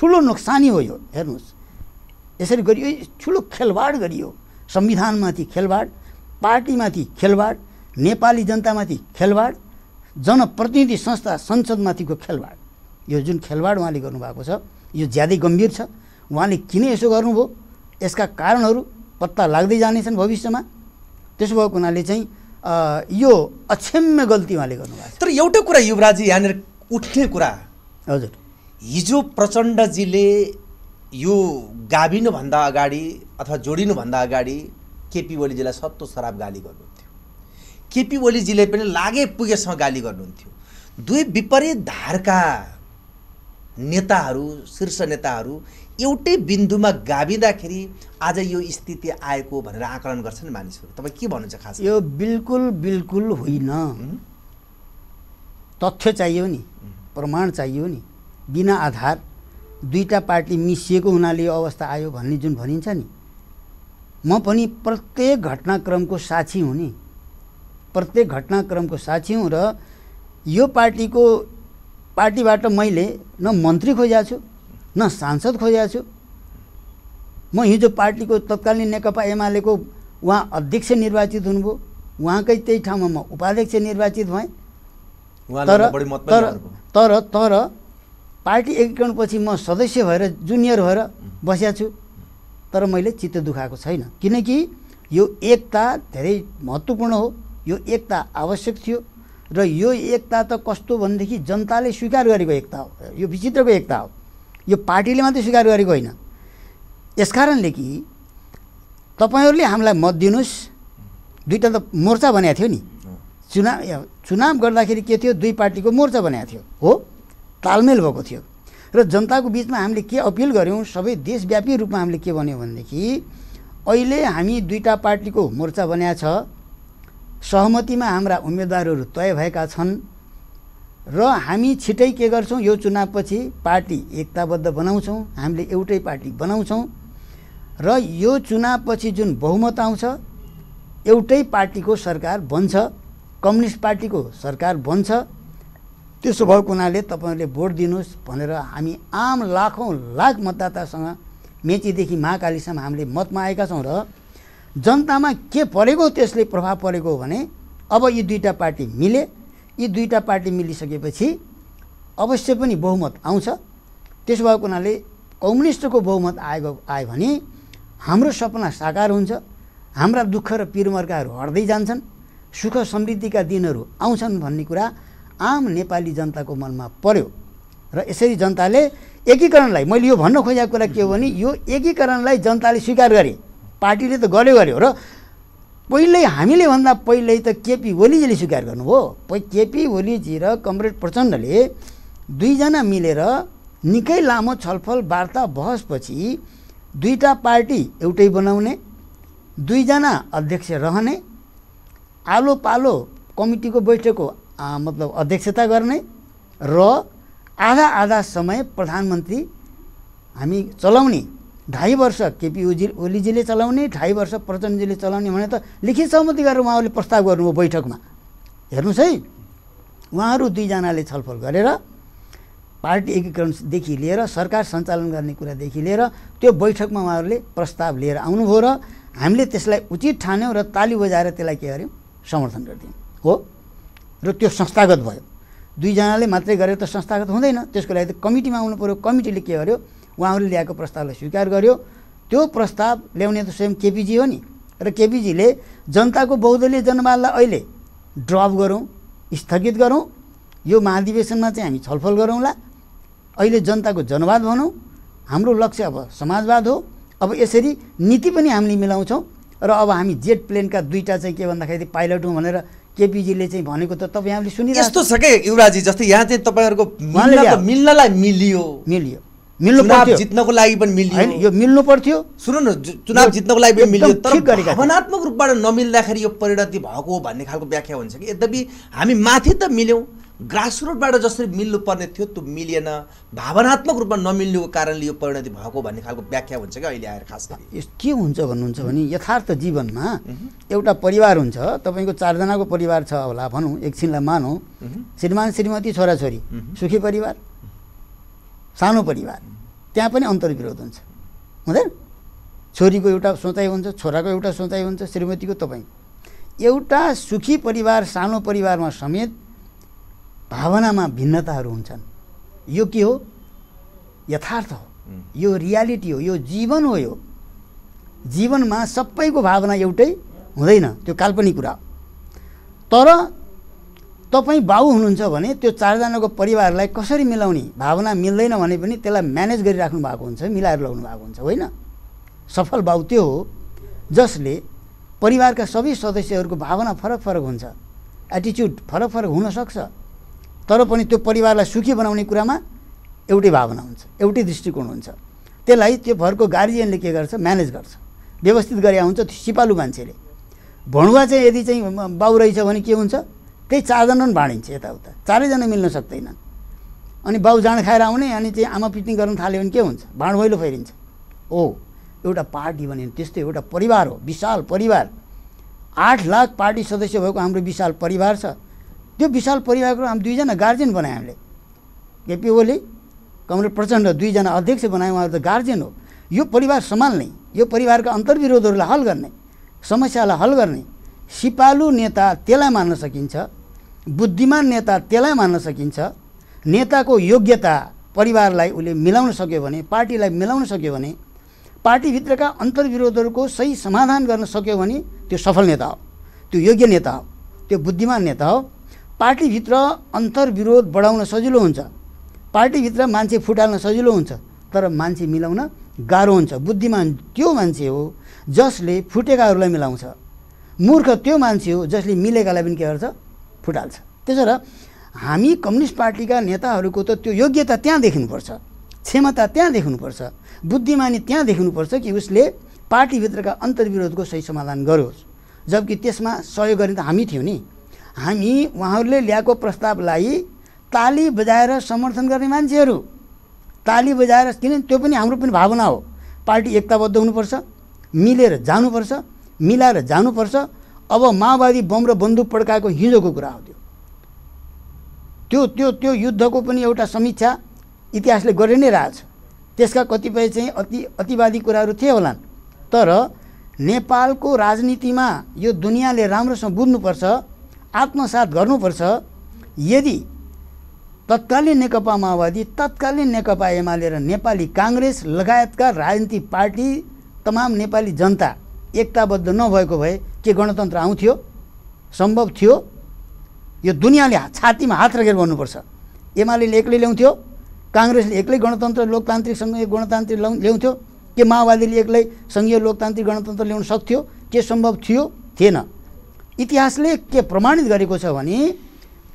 ठुलो नोक्सानी हो। यो हेर्नुहोस्, यसरी गरियो, ठुलो खेलवाड गरियो। संविधानमाथि खेलवाड, पार्टीमाथि खेलवाड, नेपाली जनतामाथि खेलवाड, जनप्रतिनिधि संस्था संसदमाथिको खेलवाड। यो जुन खेलवाड उहाँले गर्नुभएको छ यो ज्यादै गम्भीर छ। उहाँले किन यसो गर्नुभयो, यसका कारणहरू पत्ता लाग्दै जानेछन् भविष्यमा। त्यसो भएको हुनाले चाहिँ यो अक्षम्य गल्ती उहाँले गर्नुभएको छ। तर एउटा कुरा युवराजी यहाँनिर उठ्ने कुरा, हजुर, हिजो प्रचण्डजीले यो गाभिनुभन्दा अगाडि अथवा जोडिनुभन्दा अगाडि केपी ओलीजीलाई सत्तो सराप गाली गर्नुहुन्थ्यो, केपी ओलीजीले पनि लागे पुगेसम्म गाली गर्नुहुन्थ्यो। दुई विपरीत धारका नेताहरू, शीर्ष नेताहरू एउटै बिन्दुमा गाभिँदाखेरि आज यो स्थिति आएको भनेर आकलन गर्छन् मानिसहरू। तपाईँ के भन्नुहुन्छ? खास यो बिल्कुल होइन। तथ्य चाहियो नि, प्रमाण चाहियो नि। बिना आधार दुईटा पार्टी मिसिएको हुनाले यो अवस्था आयो भन्ने जुन भनिन्छ नि, म पनि प्रत्येक घटनाक्रमको साक्षी हुँ नि, प्रत्येक घटनाक्रमको साक्षी हुँ। र यो पार्टीबाट मैले न मन्त्री खोजेको छु, न सांसद खोजेको छु, म हिजो पार्टी को तत्कालीन नेकपा एमाले को वहाँ अध्यक्ष निर्वाचित हुनुभयो, वहाँकै त्यही ठाउँमा म उपाध्यक्ष निर्वाचित भएँ। तर पार्टी एकीकरणपछि म सदस्य भएर जुनियर भएर बसेको छु, तर मैले चित्त दुखाएको छैन, किनकि यो एकता धेरै महत्त्वपूर्ण हो, यो एकता आवश्यक थियो र यो एकता त कस्तो भन्देखि जनताले स्वीकार गरेको एकता हो, यो विचित्रको एकता हो, यो पार्टीले मात्रै स्वीकार गरेको होइन। यसकारणले कि तपाईहरुले हामीलाई मत दिनुस्, दुईटा त मोर्चा बनाएको थियो नि, चुनाव गर्दाखेरि के थियो, दुई पार्टीको मोर्चा बनाएको थियो हो, तालमेल भएको थियो र जनताको बीचमा हामीले के अपिल गर्यौं, सबै देशव्यापी रूपमा हामीले के भन्यौं भनेदेखि अहिले हामी दुईटा पार्टीको मोर्चा बनाएको छ, सहमतिमा हाम्रा उम्मेदवारहरू तय भएका छन् र हामी छिटै के गर्छौं, यो चुनावपछि पार्टी एकताबद्ध बनाउँछौं, हामीले एउटै पार्टी बनाउँछौं र यो चुनावपछि जुन बहुमत आउँछ एउटै पार्टीको सरकार बन्छ, कम्युनिस्ट पार्टीको सरकार बन्छ। त्यसो भएको हुनाले तपाईहरुले भोट दिनुस् भनेर हामी आम लाखौं लाख मतदातासँग मेचीदेखि महाकालीसम्म हामीले मतमा आएका छौं र जनतामा के परेको, त्यसले प्रभाव परेको भने अब यी दुईटा पार्टी मिले, यी दुईटा पार्टी मिलिसकेपछि अवश्य पनि बहुमत आउँछ। त्यसो भएको हुनाले कम्युनिस्टको बहुमत आयो भने हाम्रो सपना साकार हुन्छ, हाम्रा दुःख र पीरमर्काहरू हट्दै जान्छन्, सुख समृद्धिका दिनहरू आउँछन् भन्ने कुरा आम नेपाली जनताको मनमा पर्यो र यसरी जनताले एकीकरणलाई, मैले यो भन्न खोजेको कुरा के हो भने यो एकीकरणलाई जनताले स्वीकार गरे, पार्टीले त गर्यो र पहिल्यै हामीले भन्दा पहिल्यै त केपी ओलीजीले स्वीकार गर्नुभयो। केपी ओलीजी र कमरेड प्रचण्डले दुईजना मिलेर निकै लामो छलफल वार्ता बहसपछि दुईटा पार्टी एउटै बनाउने, दुईजना अध्यक्ष रहने, आलो पालो कमिटीको बैठकको मतलब अध्यक्षता गर्ने र आधा आधा समय प्रधानमन्त्री हामी चलाउने, 2.5 वर्ष केपी ओलीजीले चलाउने, 2.5 वर्ष प्रचण्डजीले चलाउने भने त लिखित सहमति गरेर उहाँहरूले प्रस्ताव गर्नुभयो बैठकमा। हेर्नुस् है, उहाँहरू दुईजनाले छलफल गरेर पार्टी एकीकरणदेखि लिएर सरकार सञ्चालन गर्ने कुरादेखि लिएर त्यो बैठकमा उहाँहरूले प्रस्ताव लिएर आउनुभयो र हामीले त्यसलाई उचित ठान्यौँ र ताली बजाएर त्यसलाई के गर्यौँ, समर्थन गरिदियौँ हो, र त्यो संस्थागत भयो। दुईजनाले मात्रै गरे त संस्थागत हुँदैन, त्यसको लागि त कमिटीमा आउनु पर्यो। कमिटीले के गर्यो, उहाँहरूले ल्याएको प्रस्तावलाई स्वीकार गर्यो। त्यो प्रस्ताव ल्याउने त स्वयं केपीजी हो नि, र केपीजीले जनताको बहुदलीय जनवादलाई अहिले ड्रप गरौँ, स्थगित गरौँ, यो महाधिवेशनमा चाहिँ हामी छलफल गरौँला, अहिले जनताको जनवाद भनौँ, हाम्रो लक्ष्य अब समाजवाद हो, अब यसरी नीति पनि हामीले मिलाउँछौँ र अब हामी जेट प्लेनका दुईटा चाहिँ के भन्दाखेरि पाइलट हुँ भनेर केपीजीले चाहिँ भनेको त तपाईहरुले सुनिरहेको यस्तो छ के युवराजी, जस्तै यहाँ चाहिँ तपाईहरुको मिल्नलाई मिलियो मिलियो मिल्नु पर्थ्यो, जित्नको लागि पनि मिलियो, यो मिल्नु पर्थ्यो, सुन्नु न चुनाव जित्नको लागि पनि मिलियो, तर भावनात्मक रूपबाट नमिल्दाखेरि यो परिणति भएको भन्ने खालको व्याख्या हुन्छ कि यद्यपि हामी माथि त मिल्यौं, ग्रासरुटबाट जसरी मिल्नु पर्ने थियो त्यो मिलेन, भावनात्मक रूपमा नमिल्नुको कारणले यो परिणति भएको भन्ने खालको व्याख्या हुन्छ कि अहिले आएर। खास गरी के हुन्छ भन्नुहुन्छ भने यथार्थ जीवनमा एउटा परिवार हुन्छ, तपाईको 4 जनाको परिवार छ होला भनौँ, एकछिनलाई मानौँ, श्रीमान श्रीमती छोराछोरी सुखी परिवार, सानो परिवार, त्यहाँ पनि अन्तर्विरोध हुन्छ, हुँदैन? छोरीको एउटा सोचाइ हुन्छ, छोराको एउटा सोचाइ हुन्छ, श्रीमतीको तपाईँको एउटा सुखी परिवार, सानो परिवारमा समेत भावनामा भिन्नताहरू हुन्छन्। यो के हो, यथार्थ हो, यो रियालिटी हो, यो जीवन हो, यो जीवनमा सबैको भावना एउटै हुँदैन, त्यो काल्पनिक कुरा हो। तर तपाई बाउ हुनुहुन्छ भने त्यो 4 जनाको परिवारलाई कसरी मिलाउने, भावना मिल्दैन भने पनि त्यसलाई म्यानेज गरिराख्नु भएको हुन्छ, मिलाएर लगाउनु भएको हुन्छ, होइन? सफल बाउ त्यो हो जसले परिवारका सबै सदस्यहरूको भावना फरक फरक हुन्छ, एटिट्युड फरक फरक हुनसक्छ, तर पनि त्यो परिवारलाई सुखी बनाउने कुरामा एउटै भावना हुन्छ, एउटै दृष्टिकोण हुन्छ। त्यसलाई त्यो भरको गार्जियनले के गर्छ, म्यानेज गर्छ, व्यवस्थित गरे हुन्छ। सिपालु मान्छेले भणुवा चाहिँ यदि चाहिँ बाउ रहेछ भने के हुन्छ, त्यही 4 जना पनि बाँडिन्छ यताउता, 4 जना मिल्न सक्दैनन्, अनि बाउ जाँड खाएर आउने अनि चाहिँ आमा पिट्ने गर्न थाल्यो भने के हुन्छ, भाँड भैलो फैरिन्छ। ओ एउटा पार्टी भने त्यस्तै एउटा परिवार हो, विशाल परिवार, 8 लाख पार्टी सदस्य भएको हाम्रो विशाल परिवार छ। त्यो विशाल परिवारको हामी 2 जना गार्जियन बनायौँ, हामीले केपी ओली कमरेड प्रचण्ड 2 जना अध्यक्ष बनायौँ, उहाँहरू त गार्जियन हो। यो परिवार सम्हाल्ने, यो परिवारका अन्तर्विरोधहरूलाई हल गर्ने, समस्यालाई हल गर्ने सिपालु नेता त्यसलाई मान्न सकिन्छ, बुद्धिमान नेता त्यसलाई मान्न सकिन्छ। नेताको योग्यता परिवारलाई उले मिलाउन सक्यो भने, पार्टीलाई मिलाउन सक्यो भने, पार्टीभित्रका अन्तर्विरोधहरूको सही समाधान गर्न सक्यो भने त्यो सफल नेता हो, त्यो योग्य नेता हो, त्यो बुद्धिमान नेता हो। पार्टीभित्र अन्तर्विरोध बढाउन सजिलो हुन्छ, पार्टीभित्र मान्छे फुटाल्न सजिलो हुन्छ, तर मान्छे मिलाउन गाह्रो हुन्छ। बुद्धिमान त्यो मान्छे हो जसले फुटेकाहरूलाई मिलाउँछ, मूर्ख त्यो मान्छे हो जसले मिलेकालाई पनि के गर्छ, फुटाल्छ। त्यसैले हामी कम्युनिस्ट पार्टीका नेताहरूको त त्यो योग्यता त्यहाँ देख्नुपर्छ, क्षमता त्यहाँ देख्नुपर्छ, बुद्धिमानी त्यहाँ देख्नुपर्छ कि उसले पार्टीभित्रका अन्तर्विरोधको सही समाधान गरोस्। जबकि त्यसमा सहयोग गर्ने त हामी थियौँ नि, हामी उहाँहरूले ल्याएको प्रस्तावलाई ताली बजाएर समर्थन गर्ने मान्छेहरू, ताली बजाएर, किनभने त्यो पनि हाम्रो पनि भावना हो। पार्टी एकताबद्ध हुनुपर्छ, मिलेर जानुपर्छ, मिलाएर जानुपर्छ। अब माओवादी बम र बन्दुक पड्काएको हिजोको कुरा हो, त्यो त्यो त्यो युद्धको पनि एउटा समीक्षा इतिहासले गरे नै रहेछ। त्यसका कतिपय चाहिँ अतिवादी कुराहरू थिए होलान्, तर नेपालको राजनीतिमा यो दुनियाँले राम्रोसँग बुझ्नुपर्छ, आत्मसात गर्नुपर्छ। यदि तत्कालीन नेकपा माओवादी, तत्कालीन नेकपा एमाले र नेपाली काङ्ग्रेस लगायतका राजनीतिक पार्टी, तमाम नेपाली जनता एकताबद्ध नभएको भए के गणतन्त्र आउँथ्यो, सम्भव थियो? यो दुनियाँले छातीमा हात राखेर भन्नुपर्छ, एमाले एक्लै ल्याउँथ्यो, काङ्ग्रेसले एक्लै गणतन्त्र लोकतान्त्रिक संघीय गणतन्त्र ल्याउँथ्यो, के माओवादीले एक्लै संघीय लोकतान्त्रिक गणतन्त्र ल्याउन सक्थ्यो? के सम्भव थियो? थिएन। इतिहासले के प्रमाणित गरेको छ भने,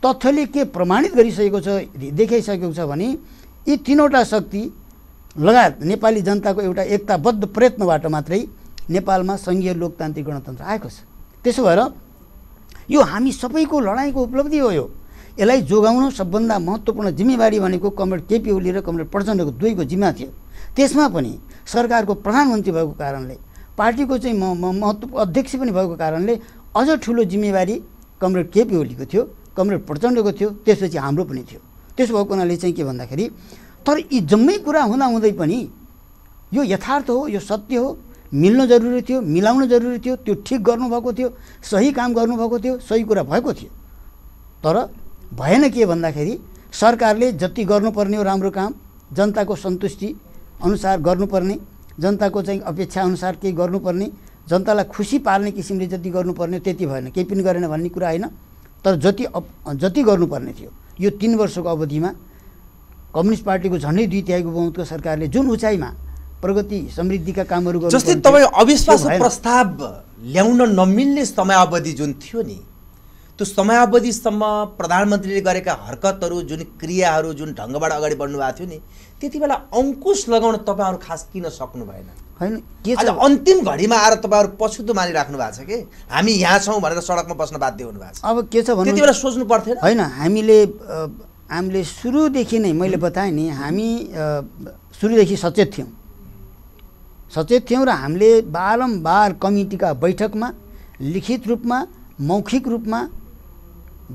तथ्यले के प्रमाणित गरिसकेको छ, देखाइसकेको छ भने यी तीनवटा शक्ति लगायत नेपाली जनताको एउटा एकताबद्ध प्रयत्नबाट मात्रै नेपालमा संघीय लोकतान्त्रिक गणतन्त्र आएको छ। त्यसो भएर यो हामी सबैको लडाइँको उपलब्धि हो। यो यसलाई जोगाउनु सबभन्दा महत्त्वपूर्ण जिम्मेवारी भनेको कमरेड केपी ओली र कमरेड प्रचण्डको दुईको जिम्मा थियो। त्यसमा पनि सरकारको प्रधानमन्त्री भएको कारणले, पार्टीको चाहिँ महत्त्व अध्यक्ष पनि भएको कारणले अझ ठुलो जिम्मेवारी कमरेड केपी ओलीको थियो, कमरेड प्रचण्डको थियो, त्यसपछि हाम्रो पनि थियो। त्यसो भएको हुनाले चाहिँ के भन्दाखेरि, तर यी जम्मै कुरा हुँदाहुँदै पनि यो यथार्थ हो, यो सत्य हो, मिल्नु जरुरी थियो, मिलाउनु जरुरी थियो, त्यो ठिक गर्नुभएको थियो, सही काम गर्नुभएको थियो, सही कुरा भएको थियो। तर भएन के भन्दाखेरि, सरकारले जति गर्नुपर्ने हो राम्रो काम, जनताको सन्तुष्टि अनुसार गर्नुपर्ने, जनताको चाहिँ अपेक्षा अनुसार केही गर्नुपर्ने, जनतालाई खुसी पार्ने किसिमले जति गर्नुपर्ने त्यति भएन, केही पनि गरेन भन्ने कुरा होइन। तर जति गर्नुपर्ने थियो, यो 3 वर्षको अवधिमा कम्युनिस्ट पार्टीको झन्डै 2/3 बहुमतको सरकारले जुन उचाइमा प्रगति समृद्धिका कामहरू गर्नु, जस्तै तपाईँ अविश्वास प्रस्ताव ल्याउन नमिल्ने समयावधि जुन थियो नि, त्यो समयावधिसम्म प्रधानमन्त्रीले गरेका हरकतहरू, जुन क्रियाहरू, जुन ढङ्गबाट अगाडि बढ्नु भएको थियो नि, त्यति बेला अङ्कुश लगाउन तपाईँहरू खास किन सक्नु भएन? होइन, अन्तिम घडीमा आएर तपाईँहरू पछुतो मानिराख्नु भएको छ कि हामी यहाँ छौँ भनेर सडकमा बस्न बाध्य हुनुभएको छ। अब के छ भने, त्यति बेला सोच्नु पर्थेन। होइन, हामीले सुरुदेखि नै, मैले बताएँ नि, हामी सुरुदेखि सचेत थियौँ, र हामीले बारम्बार कमिटीका बैठकमा लिखित रूपमा, मौखिक रूपमा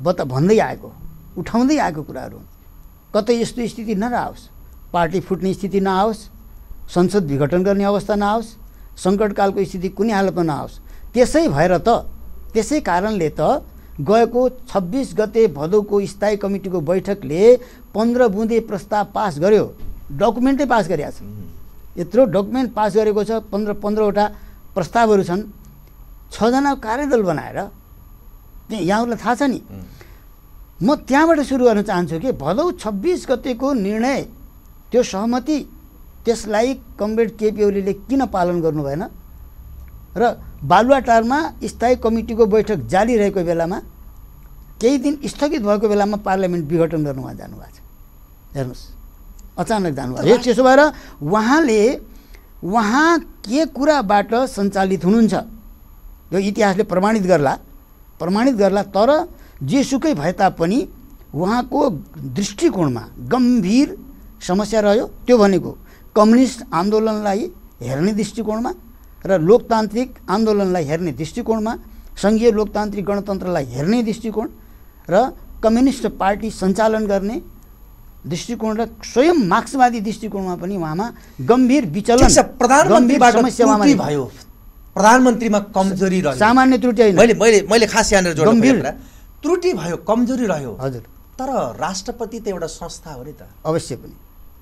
भन्दै आएको, उठाउँदै आएको कुराहरू। कतै यस्तो स्थिति नरहोस्, पार्टी फुट्ने स्थिति नआओस्, संसद विघटन गर्ने अवस्था नआओस्, सङ्कटकालको स्थिति कुनै हालतमा नआओस्। त्यसै भएर त, त्यसै कारणले त गएको 26 गते भदौको स्थायी कमिटीको बैठकले 15 बुँदे प्रस्ताव पास गर्यो, डकुमेन्टै पास गरेको छ। यत्रो डकुमेन्ट पास गरेको छ, 15-15वटा प्रस्तावहरू छन्, 6जना कार्यदल बनाएर, यहाँहरूलाई थाहा छ नि। म त्यहाँबाट सुरु गर्न चाहन्छु कि भदौ 26 गतेको निर्णय, त्यो सहमति, त्यसलाई कमरेड केपी ओलीले किन पालन गर्नु भएन? र बालुवाटारमा स्थायी कमिटीको बैठक जारी रहेको बेलामा, केही दिन स्थगित भएको बेलामा पार्लियामेन्ट विघटन गर्न उहाँ जानुभएको छ। हेर्नुहोस्, अचानक जानुभएको। त्यसो भएर उहाँ के कुराबाट सञ्चालित हुनुहुन्छ यो इतिहासले प्रमाणित गर्ला। तर जेसुकै भए तापनि उहाँको दृष्टिकोणमा गम्भीर समस्या रह्यो। त्यो भनेको कम्युनिस्ट आन्दोलनलाई हेर्ने दृष्टिकोणमा र लोकतान्त्रिक आन्दोलनलाई हेर्ने दृष्टिकोणमा, संघीय लोकतान्त्रिक गणतन्त्रलाई हेर्ने दृष्टिकोण र कम्युनिस्ट पार्टी सञ्चालन गर्ने दृष्टिकोण स्वयं मार्क्सवादी दृष्टिकोण में पनि वहां गंभीर विचलन प्रधानमन्त्री भयो प्रधानमंत्री में कमजोरी रह्यो सामान्य त्रुटि हैन मैले मैले मैले खास यानेर जोड्न खोजेको त्रुटि भयो कमजोरी रह्यो हजुर तर राष्ट्रपति तो एउटा संस्था हो नि त अवश्य पनि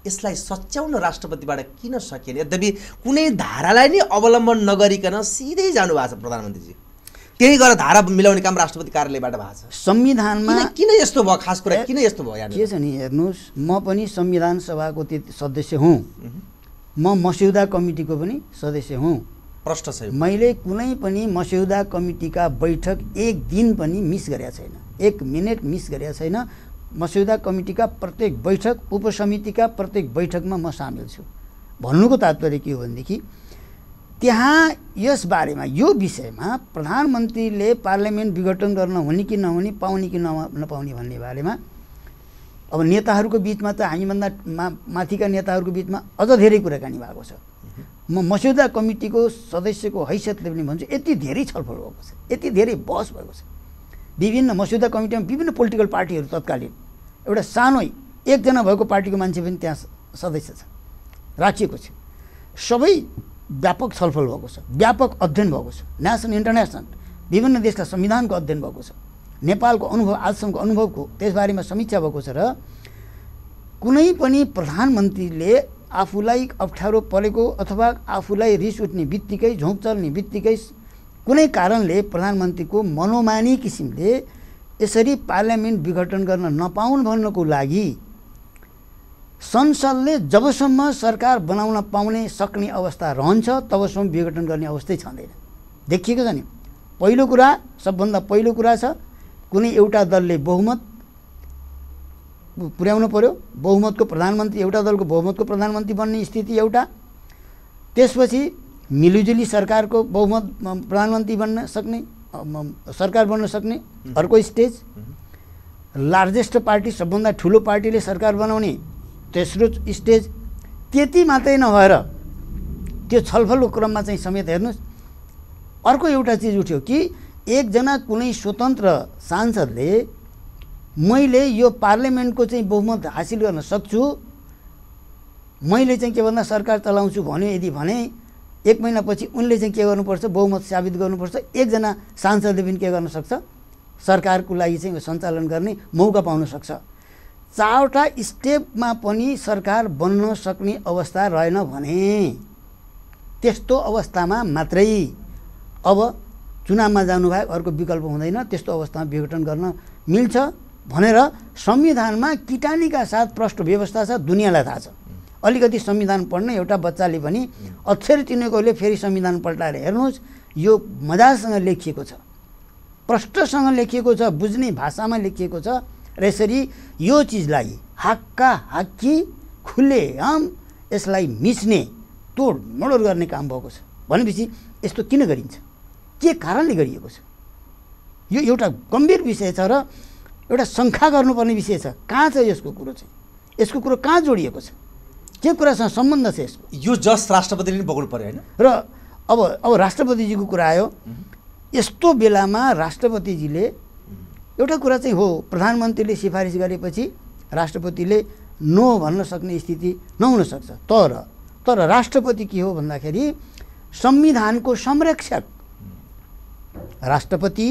यसलाई सच्याउन राष्ट्रपतिबाट किन सकिएन यद्यपि कुनै धारालाई नै अवलम्बन नगरिकन सीधै जानु भएको छ प्रधानमन्त्रीजी त्यही गरेर धारा मिलाउने काम राष्ट्रपति कार्यालयबाट भएको छ संविधानमा किन यस्तो भयो खास कुरा किन यस्तो भयो यार के छ नि हेर्नुस् म पनि संविधान सभाको सदस्य हुँ मस्यौदा कमिटीको पनि सदस्य हुँ प्रष्ट छ मैले कुनै पनि मस्यौदा कमिटीका बैठक एक दिन पनि मिस गरेको छैन एक मिनेट मिस गरेको छैन मस्यौदा कमिटीका प्रत्येक बैठक उपसमितिका प्रत्येक बैठकमा म सामेल छु भन्नुको तात्पर्य के हो भनेदेखि त्यहाँ यस बारेमा यो विषयमा प्रधानमन्त्रीले पार्लियामेन्ट विघटन गर्न हुने कि नहुने पाउने कि नपाउने भन्ने बारेमा अब नेताहरूको बीचमा त हामीभन्दा माथिका नेताहरूको बीचमा अझ धेरै कुराकानी भएको छ म मस्यौदा कमिटीको सदस्यको हैसियतले पनि भन्छु यति धेरै छलफल भएको छ यति धेरै बहस भएको छ विभिन्न मस्यौदा कमिटीमा विभिन्न पोलिटिकल पार्टीहरू तत्कालीन एउटा सानो एकजना भएको पार्टीको मान्छे पनि त्यहाँ सदस्य छ राखिएको छ सबै व्यापक छलफल भएको छ व्यापक अध्ययन भएको छ नेसनल इन्टरनेसनल विभिन्न देशका संविधानको अध्ययन भएको छ नेपालको अनुभव आजसम्मको अनुभवको त्यसबारेमा समीक्षा भएको छ र कुनै पनि प्रधानमन्त्रीले आफूलाई अप्ठ्यारो परेको अथवा आफूलाई रिस उठ्ने बित्तिकै झोँक चल्ने बित्तिकै कुनै कारणले प्रधानमन्त्रीको मनोमानी किसिमले यसरी पार्लियामेन्ट विघटन गर्न नपाउन् भन्नको लागि संसदले जबसम्म सरकार बनाउन पाउने सक्ने अवस्था रहन्छ तबसम्म विघटन गर्ने अवस्थै छँदैन देखिएको छ नि पहिलो कुरा सबभन्दा पहिलो कुरा छ कुनै एउटा दलले बहुमत पुर्याउनु पर्यो बहुमतको प्रधानमन्त्री एउटा दलको बहुमतको प्रधानमन्त्री बन्ने स्थिति एउटा त्यसपछि मिलजुली सरकारको बहुमत प्रधानमन्त्री बन्न सक्ने सरकार बन्न सक्ने अर्को स्टेज लार्जेस्ट पार्टी सबभन्दा ठुलो पार्टीले सरकार बनाउने तेस्रो स्टेज त्यति मात्रै नभएर त्यो छलफलको क्रममा चाहिँ समेत हेर्नुस् अर्को एउटा चिज उठ्यो कि एकजना कुनै स्वतन्त्र सांसदले मैले यो पार्लियामेन्टको चाहिँ बहुमत हासिल गर्न सक्छु मैले चाहिँ के भन्दा सरकार चलाउँछु भन्यो यदि भने एक महीना पछि उनले चाहिँ के गर्नुपर्छ बहुमत साबित गर्नुपर्छ एकजना सांसदले पनि के गर्न सक्छ सरकारको लागि चाहिँ सञ्चालन गर्ने मौका पाउन सक्छ चारवटा स्टेपमा पनि सरकार बन्न सक्ने अवस्था रहेन भने त्यस्तो अवस्थामा मात्रै अब चुनावमा जानुभएको अर्को विकल्प हुँदैन त्यस्तो अवस्थामा विघटन गर्न मिल्छ भनेर संविधानमा किटानीका साथ प्रष्ट व्यवस्था छ दुनियाँलाई थाहा छ अलिकति संविधान पढ्ने एउटा बच्चाले पनि अक्षर चिनेकोले फेरि संविधान पल्टाएर हेर्नुहोस् यो मजासँग लेखिएको छ प्रष्टसँग लेखिएको छ बुझ्ने भाषामा लेखिएको छ र यसरी यो चिजलाई हाक्का हाक्की खुलेआम यसलाई मिच्ने तोडमोड गर्ने काम भएको छ भनेपछि यस्तो किन गरिन्छ के कारणले गरिएको छ यो एउटा गम्भीर विषय छ र एउटा शङ्का गर्नुपर्ने विषय छ कहाँ छ यसको कुरो चाहिँ यसको कुरो कहाँ जोडिएको छ के कुरासँग सम्बन्ध छ यसको यो जस राष्ट्रपतिले पनि बग्नु पर्यो हैन र अब राष्ट्रपतिजीको कुरा आयो यस्तो बेलामा राष्ट्रपतिजीले एउटा कुरा चाहिँ हो प्रधानमन्त्रीले सिफारिस गरेपछि राष्ट्रपतिले नो भन्न सक्ने स्थिति नहुन सक्छ तर तर राष्ट्रपति के हो भन्दाखेरि संविधानको संरक्षक राष्ट्रपति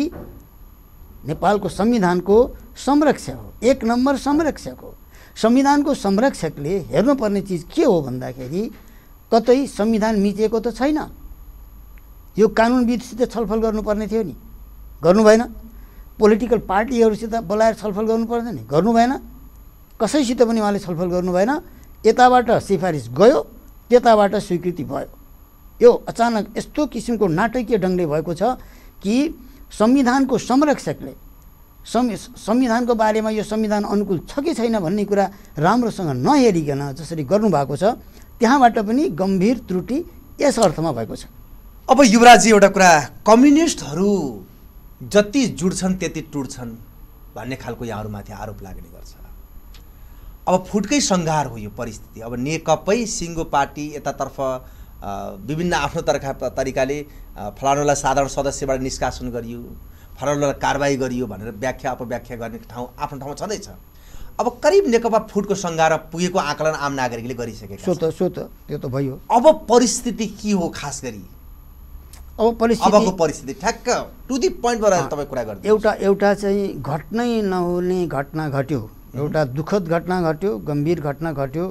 नेपालको संविधानको संरक्षक हो एक नम्बर संरक्षक हो संविधानको संरक्षकले हेर्नुपर्ने चिज के हो भन्दाखेरि कतै संविधान मिचेको त छैन यो कानुनविदसित छलफल गर्नुपर्ने थियो नि गर्नु भएन पोलिटिकल पार्टीहरूसित बोलाएर छलफल गर्नु पर्दैन नि गर्नु भएन कसैसित पनि उहाँले छलफल गर्नु भएन यताबाट सिफारिस गयो त्यताबाट स्वीकृति भयो यो अचानक यस्तो किसिमको नाटकीय ढङ्गले भएको छ कि संविधानको संरक्षकले संविधानको बारेमा यो संविधान अनुकूल छ कि छैन भन्ने कुरा राम्रोसँग नहेरिकन जसरी गर्नुभएको छ त्यहाँबाट पनि गम्भीर त्रुटि यस अर्थमा भएको छ अब युवराजजी एउटा कुरा कम्युनिस्टहरू जति जुड्छन् त्यति टुट्छन् भन्ने खालको यहाँहरूमाथि आरोप लाग्ने गर्छ अब फुटकै सङ्घार हो यो परिस्थिति अब नेकपै सिङ्गो पार्टी यतातर्फ विभिन्न आफ्नो तरिकाले फलानुलाई साधारण सदस्यबाट निष्कासन गरियो फरौललाई कारबाही गरियो भनेर व्याख्या अपव्याख्या गर्ने ठाउँ आफ्नो ठाउँमा छँदैछ अब करीब नेकपा फुटको संघार पुगेको आकलन आम नागरिकले गरिसकेका छन्। सो त त्यो त भयो। अब परिस्थिति के हो खास गरी? अबको परिस्थिति ठ्याक्क टु द पोइन्टमा रहेर तपाई कुरा गर्दै एउटा चाहिँ घटनै नहुने घटना घट्यो, एउटा दुखद घटना घट्यो, गम्भीर घटना घट्यो।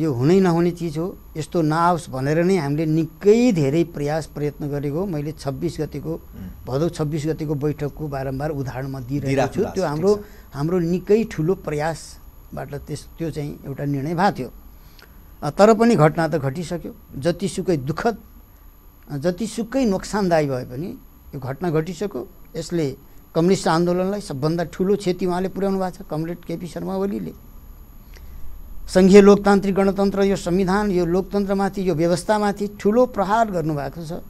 यो हुनै नहुने चीज हो, यस्तो नआओस् भनेर नै हामीले निकै धेरै प्रयास प्रयत्न गरेको। मैले 26 गतेको भदौ 26 गतेको बैठकको बारम्बार उदाहरणमा दिइरहेको छु। त्यो हाम्रो निकै ठुलो प्रयासबाट त्यो चाहिँ एउटा निर्णय भएको थियो। तर पनि घटना त घटिसक्यो। जतिसुकै दुखद, जतिसुकै नोक्सानदायी भए पनि यो घटना घटिसक्यो। यसले कम्युनिस्ट आन्दोलनलाई सबभन्दा ठुलो क्षति उहाँले पुर्याउनु भएको छ, कमरेड केपी शर्मा ओलीले। संघीय लोकतान्त्रिक गणतन्त्र, यो संविधान, यो लोकतन्त्रमाथि, यो व्यवस्थामाथि ठुलो प्रहार गर्नुभएको छ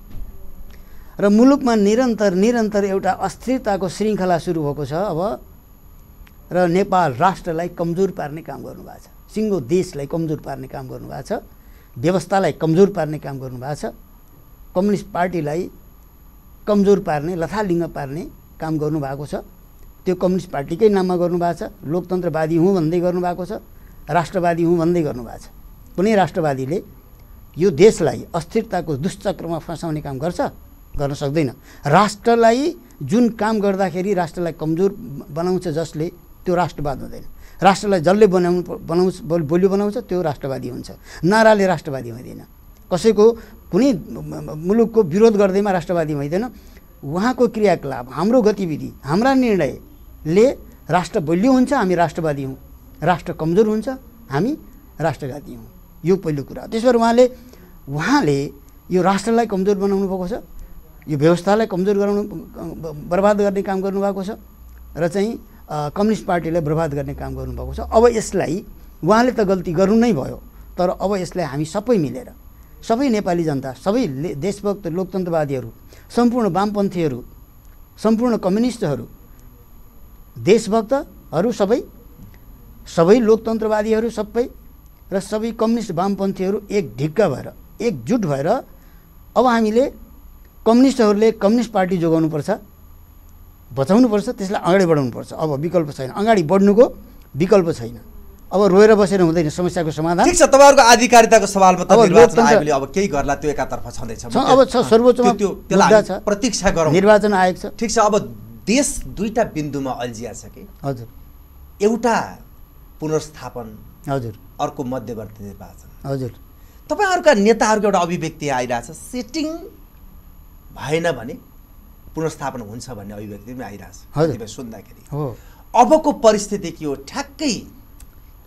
र मुलुकमा निरन्तर निरन्तर एउटा अस्थिरताको श्रृङ्खला सुरु भएको छ अब। र नेपाल राष्ट्रलाई कमजोर पार्ने काम गर्नुभएको छ, सिङ्गो देशलाई कमजोर पार्ने काम गर्नुभएको छ, व्यवस्थालाई कमजोर पार्ने काम गर्नुभएको छ, कम्युनिस्ट पार्टीलाई कमजोर पार्ने, लथालिङ्ग पार्ने काम गर्नुभएको छ। त्यो कम्युनिस्ट पार्टीकै नाममा गर्नुभएको छ। लोकतन्त्रवादी हुँ भन्दै गर्नुभएको छ, राष्ट्रवादी हुँ भन्दै गर्नुभएको छ। कुनै राष्ट्रवादीले यो देशलाई अस्थिरताको दुष्चक्रमा फसाउने काम गर्छ? गर्न सक्दैन। राष्ट्रलाई जुन काम गर्दाखेरि राष्ट्रलाई कमजोर बनाउँछ जसले, त्यो राष्ट्रवाद हुँदैन। राष्ट्रलाई जसले बोलियो बनाउँछ त्यो राष्ट्रवादी हुन्छ। नाराले राष्ट्रवादी हुँदैन। कसैको कुनै मुलुकको विरोध गर्दैमा राष्ट्रवादी हुँदैन। उहाँको क्रियाकलाप, हाम्रो गतिविधि, हाम्रा निर्णयले राष्ट्र बलियो हुन्छ, हामी राष्ट्रवादी हौँ। राष्ट्र कमजोर हुन्छ, हामी राष्ट्रघाती हौँ। यो पहिलो कुरा। त्यसबाट उहाँले यो राष्ट्रलाई कमजोर बनाउनु भएको छ, यो व्यवस्थालाई कमजोर गराउनु, बर्बाद गर्ने काम गर्नुभएको छ र चाहिँ कम्युनिस्ट पार्टीलाई बर्बाद गर्ने काम गर्नुभएको छ। अब यसलाई उहाँले त गल्ती गर्नु नै भयो, तर अब यसलाई हामी सबै मिलेर, सबै नेपाली जनता, सबै देशभक्त लोकतन्त्रवादीहरू, सम्पूर्ण वामपन्थीहरू, सम्पूर्ण कम्युनिस्टहरू, देशभक्तहरू, सबै लोकतन्त्रवादीहरू, सबै र सबै कम्युनिस्ट वामपन्थीहरू एक ढिक्का भएर, एकजुट भएर अब हामीले कम्युनिस्टहरूले कम्युनिस्ट पार्टी जोगाउनुपर्छ, बचाउनुपर्छ, त्यसलाई अगाडि बढाउनुपर्छ। अब विकल्प छैन, अगाडि बढ्नुको विकल्प छैन। अब रोएर बसेर हुँदैन, समस्याको समाधान। ठिक छ, तपाईहरुको आधिकारिताको सवालमा त निर्वाचन आयोगले अब केही गर्ला, त्यो एकातर्फ छँदैछ। अब छ सर्वोच्चमा त्यो मुद्दा छ, प्रतीक्षा गरौँ। निर्वाचन आयोग छ, ठिक छ। अब देश दुईटा बिन्दुमा अल्झिया छ के? हजुर, एउटा पुनर्स्थापन, हजुर, अर्को मध्यवर्ती निर्वाचन। हजुर, तपाईहरुका नेताहरुको एउटा अभिव्यक्ति आइरहेछ, सेटिङ भएन भने पुनर्स्थापन हुन्छ भन्ने अभिव्यक्ति पनि आइरहेछ। हजुर, सुन्दाखेरि अबको परिस्थिति के हो? ठ्याक्कै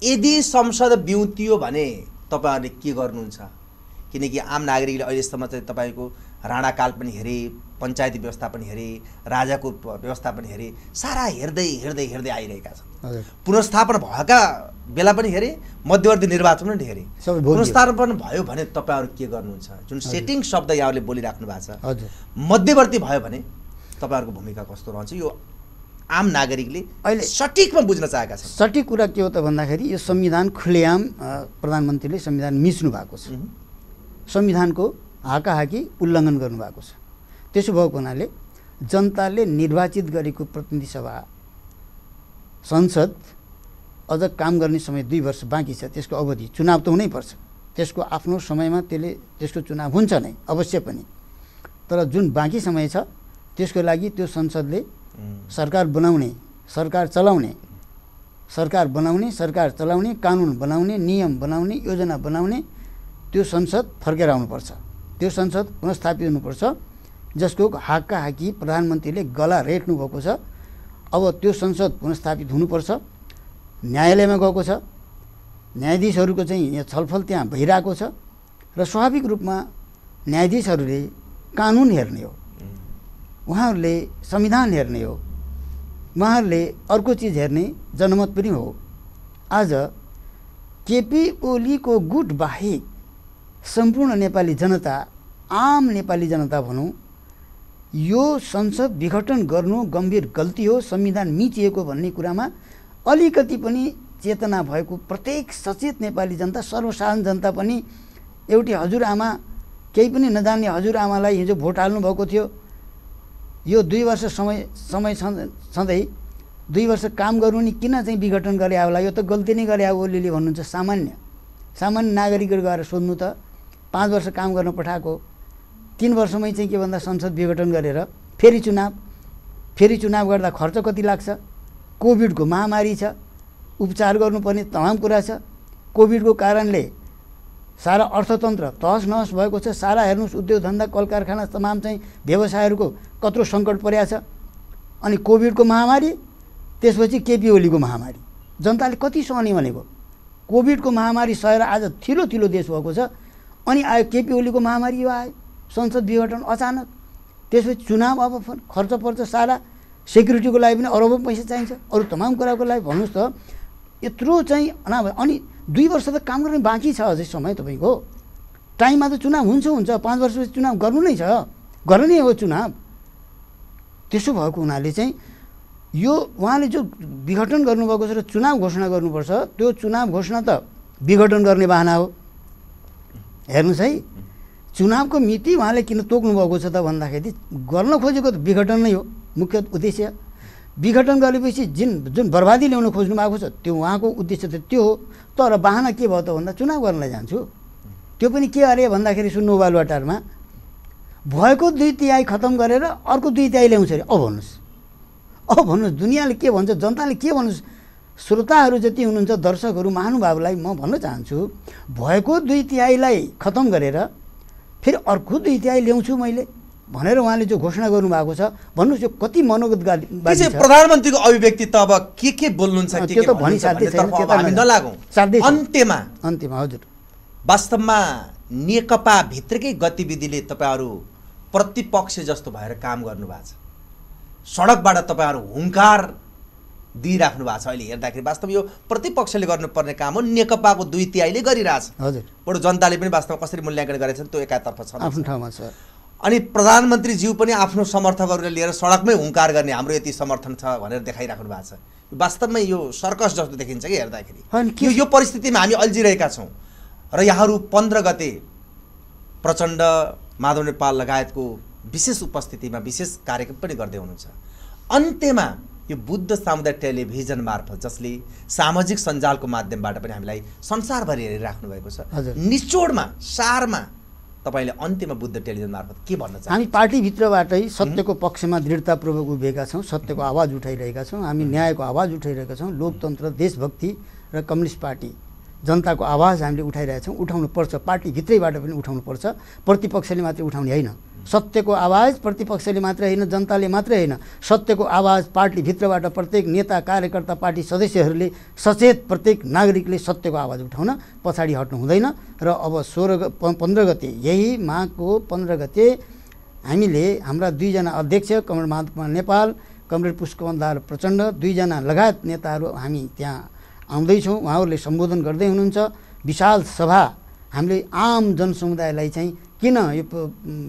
यदि संसद बिउतियो भने तपाईहरुले के गर्नुहुन्छ? किनकि आम नागरिकले अहिलेसम्म चाहिँ तपाईको राणाकाल पनि हेरे, पञ्चायती व्यवस्था पनि हेरे, राजाको व्यवस्था पनि हेरे, सारा हेर्दै हेर्दै हेर्दै आइरहेका छन्। पुनर्स्थापन भएका बेला पनि हेरे, मध्यवर्ती निर्वाचन पनि हेरे। पुनर्स्थापन भयो भने तपाईँहरू के गर्नुहुन्छ? जुन सेटिङ शब्द यहाँले बोलिराख्नु भएको छ, मध्यवर्ती भयो भने तपाईँहरूको भूमिका कस्तो रहन्छ? यो आम नागरिकले अहिले सठिकमा बुझ्न चाहेका छन्। सठिक कुरा के हो त भन्दाखेरि यो संविधान खुलेआम प्रधानमन्त्रीले संविधान मिच्नु भएको छ, संविधानको हाकाहाकी उल्लङ्घन गर्नुभएको छ। त्यसो भएको हुनाले जनताले निर्वाचित गरेको प्रतिनिधि सभा, संसद अझ काम गर्ने समय 2 वर्ष बाँकी छ, त्यसको अवधि। चुनाव त हुनैपर्छ, त्यसको आफ्नो समयमा त्यसको चुनाव हुन्छ नै अवश्य पनि। तर जुन बाँकी समय छ त्यसको लागि त्यो संसदले सरकार बनाउने, सरकार चलाउने, कानुन बनाउने, नियम बनाउने, योजना बनाउने, त्यो संसद फर्केर आउनुपर्छ। त्यो संसद पुनर्स्थापित हुनुपर्छ जसको हाकाहाकी प्रधानमन्त्रीले गला रेट्नु भएको छ। अब त्यो संसद पुनर्स्थापित हुनुपर्छ। न्यायालयमा गएको छ, न्यायाधीशहरूको चाहिँ यहाँ छलफल त्यहाँ भइरहेको छ र स्वाभाविक रूपमा न्यायाधीशहरूले कानुन हेर्ने हो, उहाँहरूले संविधान हेर्ने हो, उहाँहरूले अर्को चिज हेर्ने जनमत पनि हो। आज केपी ओलीको गुट बाहेक सम्पूर्ण नेपाली जनता, आम नेपाली जनता भनौँ, यो संसद विघटन गर्नु गम्भीर गल्ती हो। संविधान मिचिएको भन्ने कुरामा अलिकति पनि चेतना भएको प्रत्येक सचेत नेपाली जनता, सर्वसाधारण जनता पनि, एउटी हजुरआमा केही पनि नजान्ने हजुरआमालाई हिजो भोट हाल्नु भएको थियो, यो 2 वर्ष समय छँदै दुई वर्ष काम करूँ किन विघटन गरे होला यो तो गल्ती नहीं गरे ओलीले भन्नुहुन्छ। सामान्य नागरिकहरु गएर सोध्नु त 5 वर्ष काम गर्न पठाएको 3 वर्षमै चाहिँ के भन्दा संसद विघटन गरेर फेरि चुनाव गर्दा खर्च कति लाग्छ। कोभिडको महामारी छ, उपचार गर्नुपर्ने तमाम कुरा छ। कोभिडको कारणले सारा अर्थतन्त्र तहस नहस भएको छ। सारा हेर्नुस् उद्योग धन्दा कल कारखाना तमाम चाहिँ व्यवसायहरुको कत्रो संकट पर्या छ। अनि कोभिडको महामारी त्यसपछि केपी ओलीको महामारी जनताले कति सहने भनेको। कोभिडको महामारी सहेर आज थिलो थिलो देश भएको छ। अनि आयो केपी ओलीको महामारी, यो आयो संसद विघटन अचानक, त्यसपछि चुनाव, अब खर्च पर्छ सारा, सेक्युरिटीको लागि पनि अरबौं पैसा चाहिन्छ, अरु तमाम कुराको लागि। भन्नुस् त यत्रो चाहिँ अनि 2 वर्ष त काम गर्ने बाँकी छ, अझै समय तपाईको टाइममा त चुनाव हुन्छ 5 वर्षपछि चुनाव गर्नु नै छ, गर्नु नै हो चुनाव। त्यसो भएको हुनाले चाहिँ यो उहाँले जो विघटन गर्नुभएको छ र चुनाव घोषणा गर्नुपर्छ, त्यो चुनाव घोषणा त विघटन गर्ने बहाना हो। हेर्नुस् है चुनावको मिति उहाँले किन तोक्नु भएको छ त भन्दाखेरि गर्न खोजेको त विघटन नै हो, मुख्य उद्देश्य। विघटन गरेपछि जुन बर्बादी ल्याउन खोज्नु भएको छ त्यो उहाँको उद्देश्य त त्यो हो। तर बहाना के भयो त भन्दा चुनाव गर्नलाई जान्छु, त्यो पनि के अरे भन्दाखेरि सुन्नु बालुवाटारमा भएको 2/3 खत्तम गरेर अर्को 2/3 ल्याउँछ अरे। अब भन्नुहोस् दुनियाँले के भन्छ, जनताले के भन्नुहोस्। श्रोताहरू जति हुनुहुन्छ, दर्शकहरू, महानुभावलाई म भन्न चाहन्छु, भएको 2/3 खत्तम गरेर फेरि अर्को 2/3 ल्याउँछु मैले भनेर उहाँले जो घोषणा गर्नुभएको छ, भन्नुहोस् यो कति मनोगतवादी छ। प्रधानमन्त्रीको अभिव्यक्ति त अब के बोल्नुहुन्छ त्यो त भनि साध्यै। अन्त्यमा हजुर, वास्तवमा नेकपा भित्रकै गतिविधिले तपाईहरू प्रतिपक्ष जस्तो भएर काम गर्नुभएको छ, सडकबाट तपाईहरू हुंकार दिइराख्नु भएको छ। अहिले हेर्दाखेरि वास्तव यो प्रतिपक्षले गर्नुपर्ने काम हो, नेकपाको 2/3 गरिरहेछ। हजुर, बडो जनताले पनि वास्तवमा कसरी मूल्याङ्कन गरेछन् त्यो एकातर्फ छ, आफ्नो ठाउँमा छ। अनि प्रधानमन्त्री ज्यू पनि आफ्नो समर्थकहरूलाई लिएर सडकमै हुंकार गर्ने, हाम्रो यति समर्थन छ भनेर देखाइराख्नु भएको छ। वास्तवमा यो सर्कस जस्तो देखिन्छ कि हेर्दाखेरि। यो परिस्थितिमा हामी अल्झिरहेका छौँ र यहाँहरू 15 गते प्रचण्ड, माधव नेपाल लगायतको विशेष उपस्थितिमा विशेष कार्यक्रम पनि गर्दै हुनुहुन्छ। अन्त्यमा यो बुद्ध सामुदायिक टेलिभिजन मार्फत, जसले सामाजिक सञ्जालको माध्यमबाट पनि हामीलाई संसारभरि हेरिराख्नु भएको छ, निचोडमा सारमा तपाईले अन्त्यमा बुद्ध टेलिभिजन मार्फत के भन्न चाहनुहुन्छ? हामी पार्टीभित्रबाटै सत्यको पक्षमा दृढतापूर्वक उभिएका छौँ, सत्यको आवाज उठाइरहेका छौँ, हामी न्यायको आवाज उठाइरहेका छौँ। लोकतन्त्र, देशभक्ति र कम्युनिस्ट पार्टी जनताको आवाज हामीले उठाइरहेछौँ, उठाउनुपर्छ, पार्टीभित्रैबाट पनि उठाउनुपर्छ। प्रतिपक्षले मात्रै उठाउने होइन, सत्यको आवाज प्रतिपक्षले मात्रै होइन, जनताले मात्रै होइन, सत्यको आवाज पार्टीभित्रबाट प्रत्येक नेता, कार्यकर्ता, पार्टी सदस्यहरूले, सचेत प्रत्येक नागरिकले सत्यको आवाज उठाउन पछाडि हट्नु हुँदैन। र अब 15 गते यही माघको 15 गते हामीले हाम्रा 2जना अध्यक्ष कमरेड माधव नेपाल, कमरेड पुष्पकमल प्रचण्ड, 2जना लगायत नेताहरू हामी त्यहाँ आउँदैछौँ। उहाँहरूले सम्बोधन गर्दै हुनुहुन्छ। विशाल सभा हामीले आम जनसमुदायलाई चाहिँ किन यो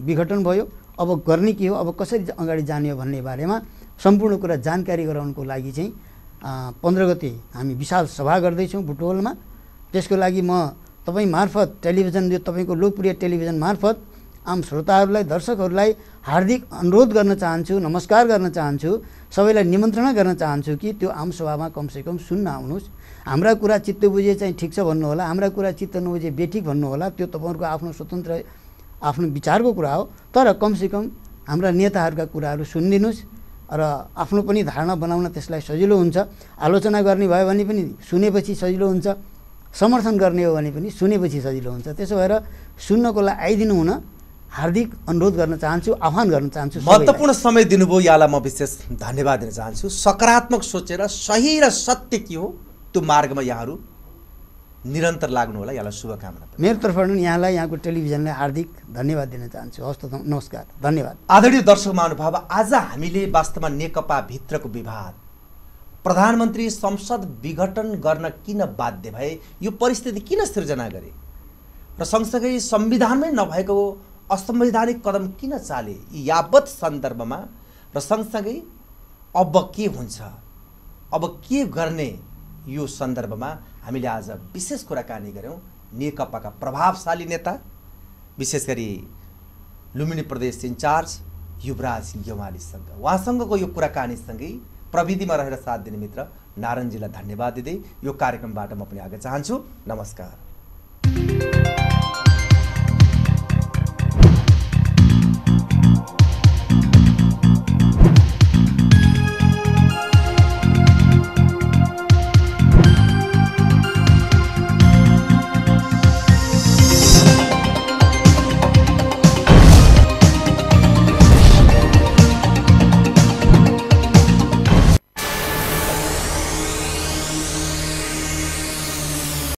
विघटन भयो, अब गर्ने के हो, अब कसरी अगाडि जाने हो भन्ने बारेमा सम्पूर्ण कुरा जानकारी गराउनको लागि चाहिँ 15 गते हामी विशाल सभा गर्दैछौँ बुटवलमा। त्यसको लागि म तपाईँ मार्फत टेलिभिजन, यो तपाईँको लोकप्रिय टेलिभिजन मार्फत आम श्रोताहरूलाई, दर्शकहरूलाई हार्दिक अनुरोध गर्न चाहन्छु, नमस्कार गर्न चाहन्छु, सबैलाई निमन्त्रणा गर्न चाहन्छु कि त्यो आम सभामा कमसेकम सुन्न आउनुहोस्। हाम्रा कुरा चित्त बुझे चाहिँ ठिक छ भन्नु होला, हाम्रा कुरा चित्त नबुझे बेठिक भन्नु होला, त्यो तपाईँहरूको आफ्नो स्वतन्त्र, आफ्नो विचारको कुरा हो। तर कमसेकम हाम्रा नेताहरूका कुराहरू सुनिदिनुहोस् र आफ्नो पनि धारणा बनाउन त्यसलाई सजिलो हुन्छ। आलोचना गर्ने भयो भने पनि सुनेपछि सजिलो हुन्छ, समर्थन गर्ने हो भने पनि सुनेपछि सजिलो हुन्छ। त्यसो भएर सुन्नको लागि आइदिनु हुन हार्दिक अनुरोध गर्न चाहन्छु, आह्वान गर्न चाहन्छु। महत्त्वपूर्ण समय दिनुभयो, यहाँलाई म विशेष धन्यवाद दिन चाहन्छु। सकारात्मक सोचेर सही र सत्य के हो त्यो मार्गमा यहाँहरू निरन्तर लाग्नु होला, यहाँलाई शुभकामना। मेरो तर्फबाट यहाँलाई, यहाँको टेलिभिजनलाई हार्दिक धन्यवाद दिन चाहन्छु। हस्त नमस्कार, धन्यवाद। आदरणीय दर्शक महानुभाव, आज हामीले वास्तवमा नेकपा भित्रको विवाद, प्रधानमन्त्री संसद विघटन गर्न किन बाध्य भए, यो परिस्थिति किन सिर्जना गरे र सँगसँगै संविधानमै नभएको असंवैधानिक कदम किन चाले, यावत सन्दर्भमा र सँगसँगै अब के हुन्छ, अब के गर्ने, यो सन्दर्भमा हामीले आज विशेष कुराकानी गऱ्यौँ। नेकपाका प्रभावशाली नेता, विशेष गरी लुमिनी प्रदेश इन्चार्ज युवराज ज्ञवालीसँग, उहाँसँगको यो कुराकानीसँगै प्रविधिमा रहेर साथ दिने मित्र नारायणजीलाई धन्यवाद दिँदै यो कार्यक्रमबाट म पनि आगे चाहन्छु। नमस्कार।